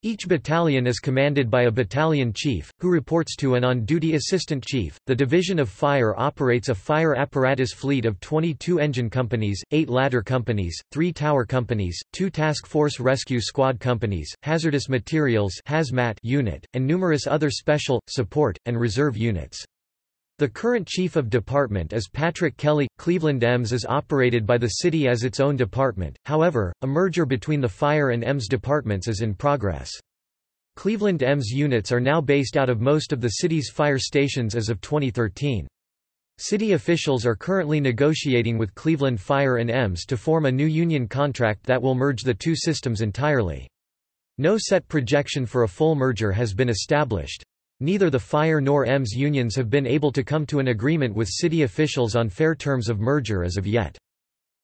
Each battalion is commanded by a battalion chief, who reports to an on-duty assistant chief. The Division of Fire operates a fire apparatus fleet of 22 engine companies, 8 ladder companies, 3 tower companies, 2 task force rescue squad companies, hazardous materials (hazmat) unit, and numerous other special, support, and reserve units. The current chief of department is Patrick Kelly. Cleveland EMS is operated by the city as its own department, however, a merger between the fire and EMS departments is in progress. Cleveland EMS units are now based out of most of the city's fire stations as of 2013. City officials are currently negotiating with Cleveland Fire and EMS to form a new union contract that will merge the two systems entirely. No set projection for a full merger has been established. neither the Fire nor EMS unions have been able to come to an agreement with city officials on fair terms of merger as of yet.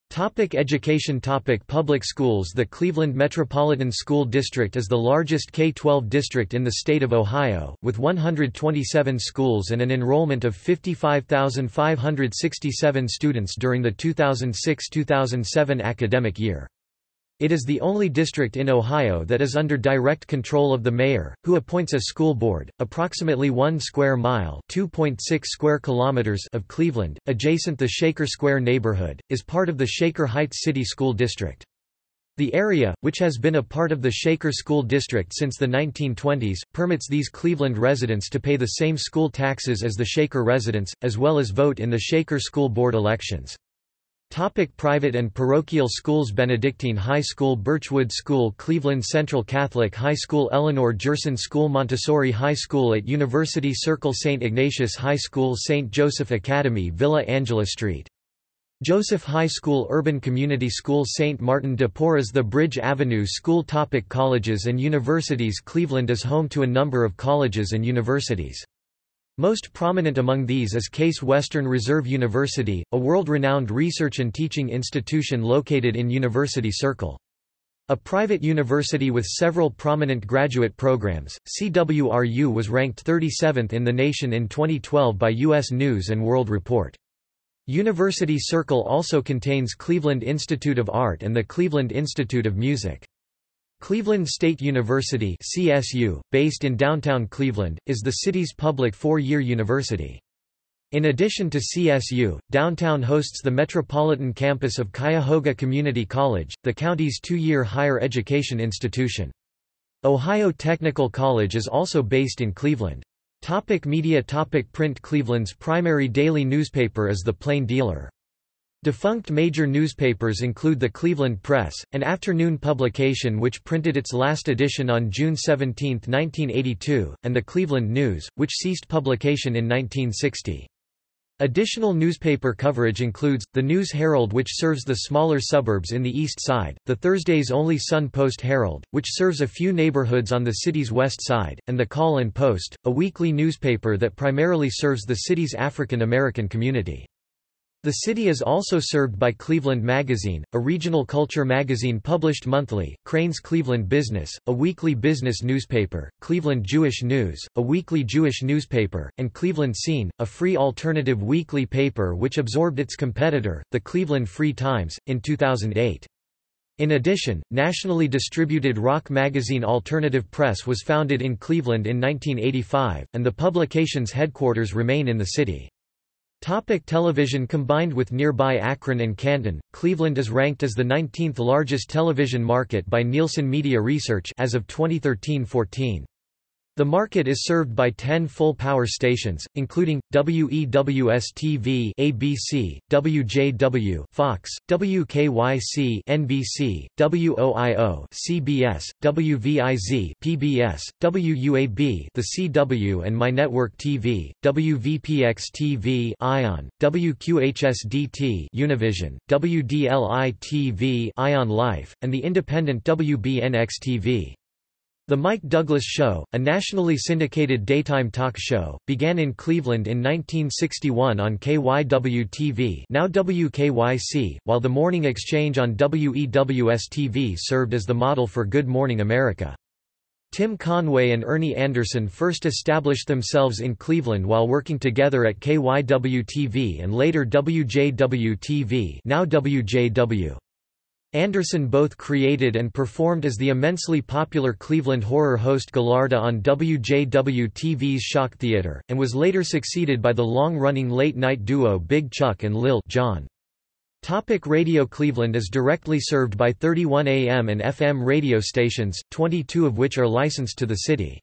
Topic: Education. Topic: Public schools. The Cleveland Metropolitan School District is the largest K-12 district in the state of Ohio, with 127 schools and an enrollment of 55,567 students during the 2006-2007 academic year. It is the only district in Ohio that is under direct control of the mayor, who appoints a school board. Approximately 1 square mile (2.6 square kilometers) of Cleveland, adjacent the Shaker Square neighborhood, is part of the Shaker Heights City School District. The area, which has been a part of the Shaker School District since the 1920s, permits these Cleveland residents to pay the same school taxes as the Shaker residents, as well as vote in the Shaker School Board elections. Topic: Private and parochial schools. Benedictine High School, Birchwood School, Cleveland Central Catholic High School, Eleanor Gerson School, Montessori High School at University Circle, St. Ignatius High School, St. Joseph Academy, Villa Angela Street, Joseph High School, Urban Community School, St. Martin de Porres, The Bridge Avenue School. Topic: Colleges and universities. Cleveland is home to a number of colleges and universities. Most prominent among these is Case Western Reserve University, a world-renowned research and teaching institution located in University Circle. A private university with several prominent graduate programs, CWRU was ranked 37th in the nation in 2012 by U.S. News & World Report. University Circle also contains Cleveland Institute of Art and the Cleveland Institute of Music. Cleveland State University (CSU), based in downtown Cleveland, is the city's public four-year university. In addition to CSU, downtown hosts the metropolitan campus of Cuyahoga Community College, the county's two-year higher education institution. Ohio Technical College is also based in Cleveland. Topic: Media. Topic: Print. Cleveland's primary daily newspaper is the Plain Dealer. Defunct major newspapers include the Cleveland Press, an afternoon publication which printed its last edition on June 17, 1982, and the Cleveland News, which ceased publication in 1960. Additional newspaper coverage includes, the News Herald, which serves the smaller suburbs in the east side, the Thursdays-only Sun Post Herald, which serves a few neighborhoods on the city's west side, and the Call and Post, a weekly newspaper that primarily serves the city's African-American community. The city is also served by Cleveland Magazine, a regional culture magazine published monthly, Crane's Cleveland Business, a weekly business newspaper, Cleveland Jewish News, a weekly Jewish newspaper, and Cleveland Scene, a free alternative weekly paper which absorbed its competitor, the Cleveland Free Times, in 2008. In addition, nationally distributed rock magazine Alternative Press was founded in Cleveland in 1985, and the publication's headquarters remain in the city. Topic: Television. Combined with nearby Akron and Canton, Cleveland is ranked as the 19th largest television market by Nielsen Media Research as of 2013-14. The market is served by 10 full-power stations, including WEWS-TV, ABC, WJW, Fox, WKYC, NBC, WOIO, CBS, WVIZ, PBS, WUAB, The CW and MyNetwork TV, WVPX-TV, ION, WQHSDT, Univision, WDLI-TV, ION Life, and the independent WBNX-TV. The Mike Douglas Show, a nationally syndicated daytime talk show, began in Cleveland in 1961 on KYW-TV, now WKYC, while the Morning Exchange on WEWS-TV served as the model for Good Morning America. Tim Conway and Ernie Anderson first established themselves in Cleveland while working together at KYW-TV and later WJW-TV, now WJW. Anderson both created and performed as the immensely popular Cleveland horror host Gallarda on WJW-TV's Shock Theater, and was later succeeded by the long-running late-night duo Big Chuck and Lil Jon. Topic: Radio. Cleveland is directly served by 31 AM and FM radio stations, 22 of which are licensed to the city.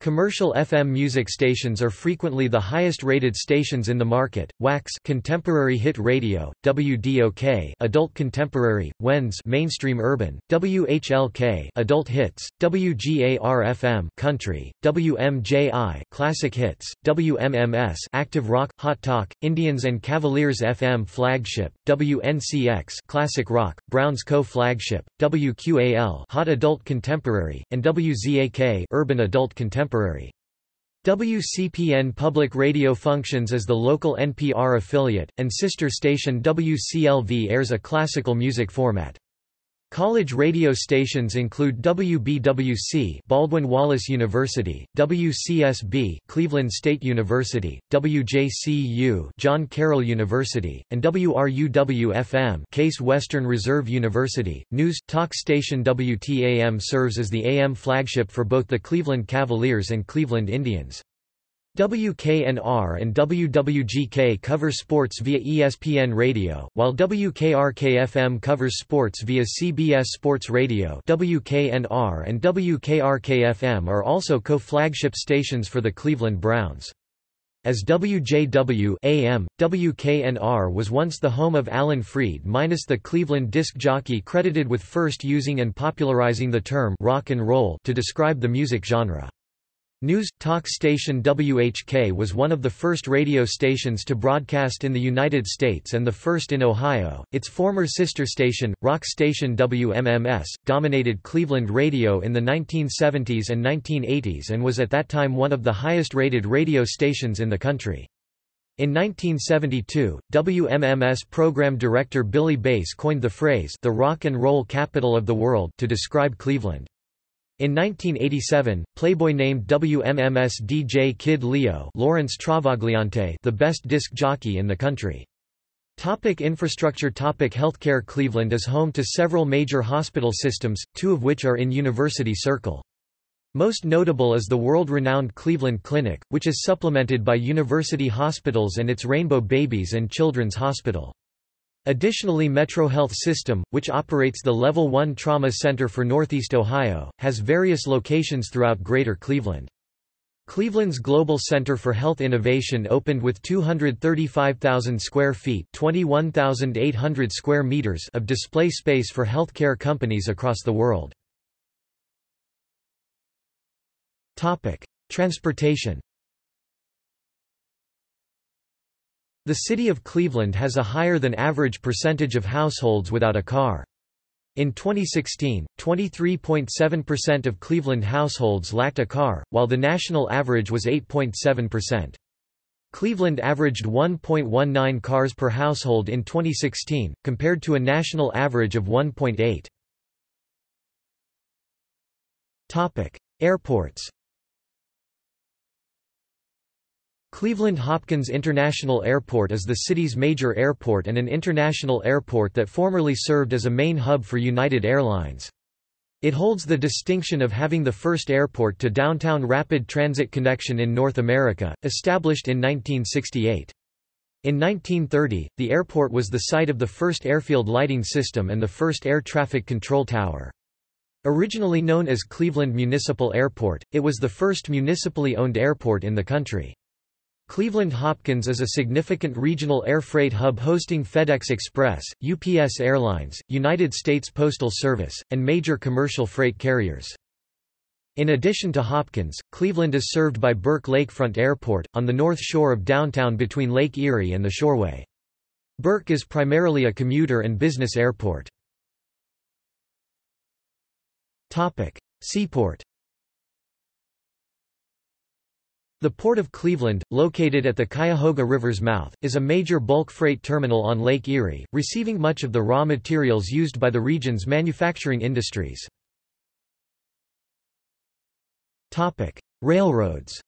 Commercial FM music stations are frequently the highest-rated stations in the market: WAX Contemporary Hit Radio, WDOK Adult Contemporary, WENS Mainstream Urban, WHLK Adult Hits, WGAR-FM Country, WMJI Classic Hits, WMMS Active Rock, Hot Talk, Indians and Cavaliers FM Flagship, WNCX Classic Rock, Browns Co Flagship, WQAL Hot Adult Contemporary, and WZAK Urban Adult Contemporary. WCPN Public Radio functions as the local NPR affiliate, and sister station WCLV airs a classical music format. College radio stations include WBWC, Baldwin Wallace University, WCSB, Cleveland State University, WJCU, John Carroll University, and WRUW-FM, Case Western Reserve University. News talk station WTAM serves as the AM flagship for both the Cleveland Cavaliers and Cleveland Indians. WKNR and WWGK cover sports via ESPN Radio, while WKRK-FM covers sports via CBS Sports Radio. WKNR and WKRK-FM are also co-flagship stations for the Cleveland Browns. As WJW-AM, WKNR was once the home of Alan Freed minus the Cleveland disc jockey credited with first using and popularizing the term rock and roll to describe the music genre. News talk station WHK was one of the first radio stations to broadcast in the United States and the first in Ohio. Its former sister station, rock station WMMS, dominated Cleveland radio in the 1970s and 1980s and was at that time one of the highest-rated radio stations in the country. In 1972, WMMS program director Billy Bass coined the phrase "the rock and roll capital of the world" to describe Cleveland. In 1987, Playboy named WMMS DJ Kid Leo Lawrence Travagliante the best disc jockey in the country. Topic infrastructure. Topic healthcare. Cleveland is home to several major hospital systems, two of which are in University Circle. Most notable is the world-renowned Cleveland Clinic, which is supplemented by University Hospitals and its Rainbow Babies and Children's Hospital. Additionally, MetroHealth System, which operates the Level 1 Trauma Center for Northeast Ohio, has various locations throughout Greater Cleveland. Cleveland's Global Center for Health Innovation opened with 235,000 square feet (21,800 square meters) of display space for healthcare companies across the world. Topic: Transportation. The city of Cleveland has a higher than average percentage of households without a car. In 2016, 23.7% of Cleveland households lacked a car, while the national average was 8.7%. Cleveland averaged 1.19 cars per household in 2016, compared to a national average of 1.8. Topic: Airports. Cleveland Hopkins International Airport is the city's major airport and an international airport that formerly served as a main hub for United Airlines. It holds the distinction of having the first airport to downtown rapid transit connection in North America, established in 1968. In 1930, the airport was the site of the first airfield lighting system and the first air traffic control tower. Originally known as Cleveland Municipal Airport, it was the first municipally owned airport in the country. Cleveland Hopkins is a significant regional air freight hub hosting FedEx Express, UPS Airlines, United States Postal Service, and major commercial freight carriers. In addition to Hopkins, Cleveland is served by Burke Lakefront Airport, on the north shore of downtown between Lake Erie and the Shoreway. Burke is primarily a commuter and business airport. Seaport. The Port of Cleveland, located at the Cuyahoga River's mouth, is a major bulk freight terminal on Lake Erie, receiving much of the raw materials used by the region's manufacturing industries. Railroads.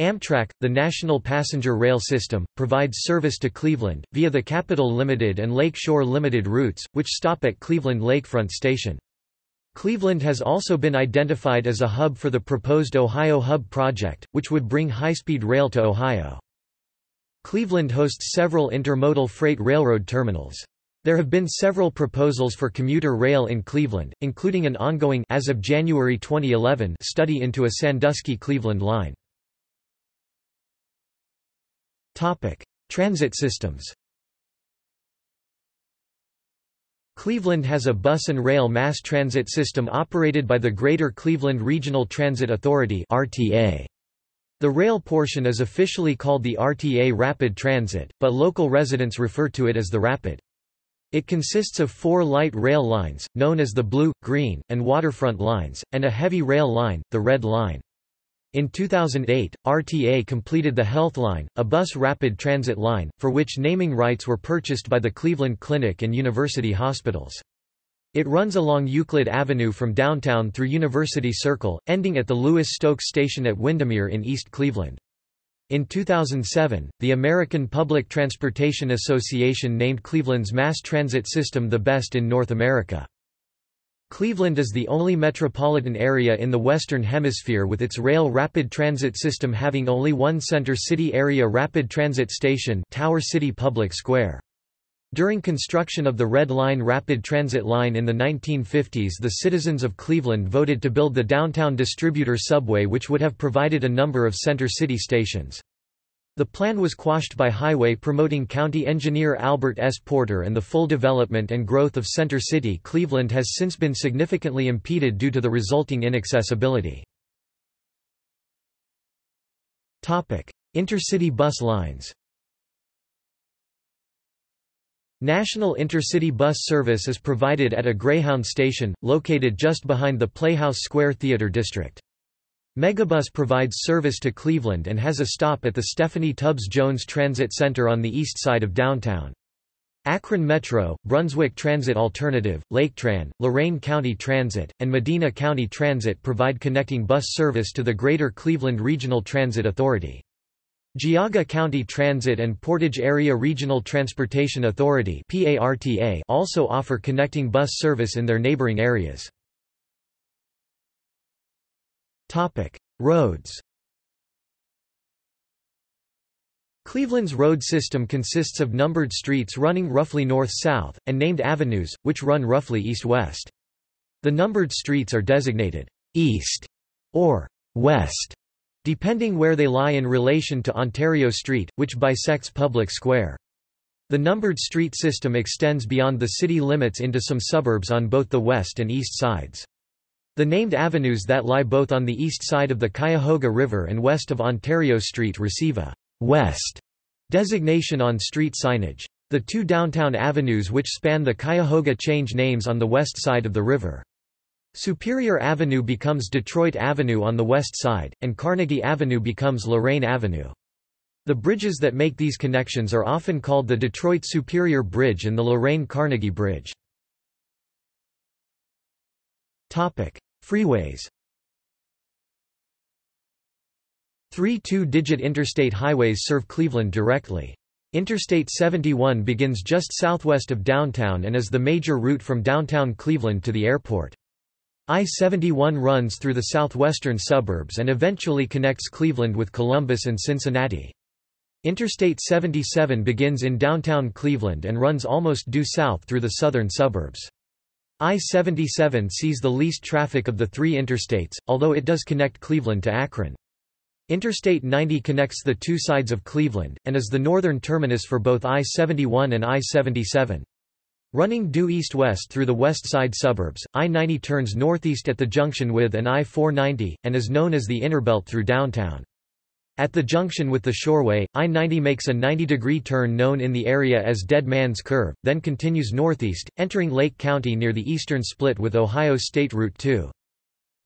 Amtrak, the national passenger rail system, provides service to Cleveland, via the Capital Limited and Lake Shore Limited routes, which stop at Cleveland Lakefront Station. Cleveland has also been identified as a hub for the proposed Ohio Hub project, which would bring high-speed rail to Ohio. Cleveland hosts several intermodal freight railroad terminals. There have been several proposals for commuter rail in Cleveland, including an ongoing as of January 2011 study into a Sandusky-Cleveland line. Topic: Transit systems. Cleveland has a bus and rail mass transit system operated by the Greater Cleveland Regional Transit Authority (RTA). The rail portion is officially called the RTA Rapid Transit, but local residents refer to it as the Rapid. It consists of four light rail lines, known as the Blue, Green, and Waterfront lines, and a heavy rail line, the Red Line. In 2008, RTA completed the Health Line, a bus rapid transit line, for which naming rights were purchased by the Cleveland Clinic and University Hospitals. It runs along Euclid Avenue from downtown through University Circle, ending at the Lewis-Stokes station at Windermere in East Cleveland. In 2007, the American Public Transportation Association named Cleveland's mass transit system the best in North America. Cleveland is the only metropolitan area in the Western Hemisphere with its rail rapid transit system having only one center city area rapid transit station, Tower City Public Square. During construction of the Red Line rapid transit line in the 1950s, the citizens of Cleveland voted to build the downtown distributor subway, which would have provided a number of center city stations. The plan was quashed by highway promoting county engineer Albert S. Porter, and the full development and growth of Center City Cleveland has since been significantly impeded due to the resulting inaccessibility. Intercity bus lines. National intercity bus service is provided at a Greyhound station, located just behind the Playhouse Square Theater District. Megabus provides service to Cleveland and has a stop at the Stephanie Tubbs Jones Transit Center on the east side of downtown. Akron Metro, Brunswick Transit Alternative, LakeTran, Lorain County Transit, and Medina County Transit provide connecting bus service to the Greater Cleveland Regional Transit Authority. Geauga County Transit and Portage Area Regional Transportation Authority also offer connecting bus service in their neighboring areas. Roads. Cleveland's road system consists of numbered streets running roughly north-south, and named avenues, which run roughly east-west. The numbered streets are designated east or west, depending where they lie in relation to Ontario Street, which bisects Public Square. The numbered street system extends beyond the city limits into some suburbs on both the west and east sides. The named avenues that lie both on the east side of the Cuyahoga River and west of Ontario Street receive a West designation on street signage. The two downtown avenues which span the Cuyahoga change names on the west side of the river. Superior Avenue becomes Detroit Avenue on the west side, and Carnegie Avenue becomes Lorain Avenue. The bridges that make these connections are often called the Detroit Superior Bridge and the Lorain-Carnegie Bridge. Freeways. Three two-digit interstate highways serve Cleveland directly. Interstate 71 begins just southwest of downtown and is the major route from downtown Cleveland to the airport. I-71 runs through the southwestern suburbs and eventually connects Cleveland with Columbus and Cincinnati. Interstate 77 begins in downtown Cleveland and runs almost due south through the southern suburbs. I-77 sees the least traffic of the three interstates, although it does connect Cleveland to Akron. Interstate 90 connects the two sides of Cleveland, and is the northern terminus for both I-71 and I-77. Running due east-west through the west side suburbs, I-90 turns northeast at the junction with an I-490, and is known as the Innerbelt through downtown. At the junction with the Shoreway, I-90 makes a 90-degree turn known in the area as Dead Man's Curve, then continues northeast, entering Lake County near the eastern split with Ohio State Route 2.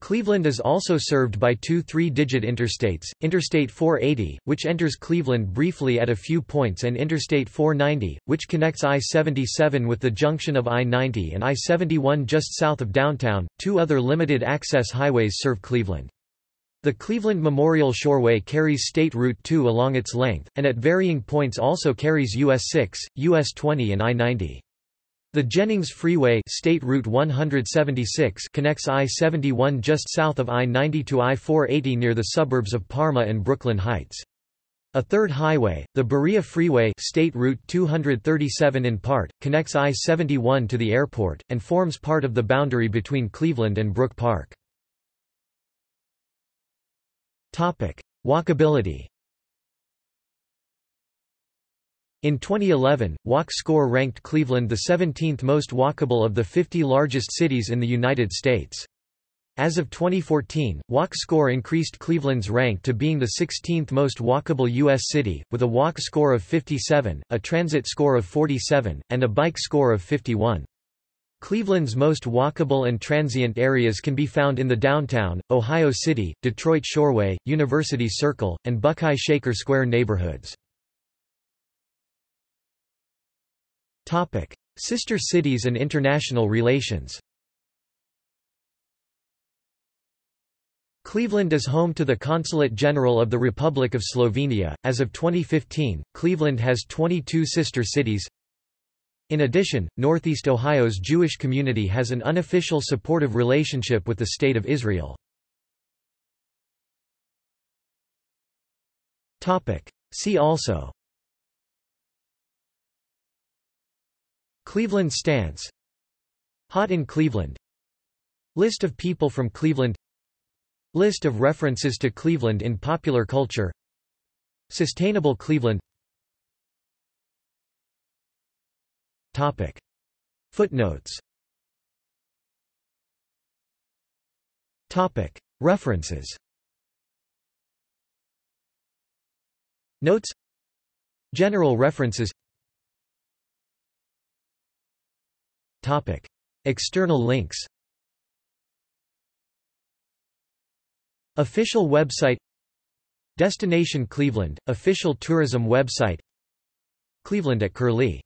Cleveland is also served by two three-digit interstates, Interstate 480, which enters Cleveland briefly at a few points, and Interstate 490, which connects I-77 with the junction of I-90 and I-71 just south of downtown. Two other limited-access highways serve Cleveland. The Cleveland Memorial Shoreway carries State Route 2 along its length, and at varying points also carries US 6, US 20 and I-90. The Jennings Freeway State Route 176 connects I-71 just south of I-90 to I-480 near the suburbs of Parma and Brooklyn Heights. A third highway, the Berea Freeway State Route 237 in part, connects I-71 to the airport, and forms part of the boundary between Cleveland and Brook Park. Walkability. In 2011, WalkScore ranked Cleveland the 17th most walkable of the 50 largest cities in the United States. As of 2014, Walk Score increased Cleveland's rank to being the 16th most walkable U.S. city, with a walk score of 57, a transit score of 47, and a bike score of 51. Cleveland's most walkable and transient areas can be found in the downtown, Ohio City, Detroit Shoreway, University Circle, and Buckeye Shaker Square neighborhoods. Sister cities and international relations. Cleveland is home to the Consulate General of the Republic of Slovenia. As of 2015, Cleveland has 22 sister cities. In addition, Northeast Ohio's Jewish community has an unofficial supportive relationship with the State of Israel. See also: Cleveland stance, Hot in Cleveland, List of people from Cleveland, List of references to Cleveland in popular culture, Sustainable Cleveland. Topic. Footnotes. Topic. References. Notes. General references. Topic. External links. Official website, Destination Cleveland, official tourism website, Cleveland at Curlie.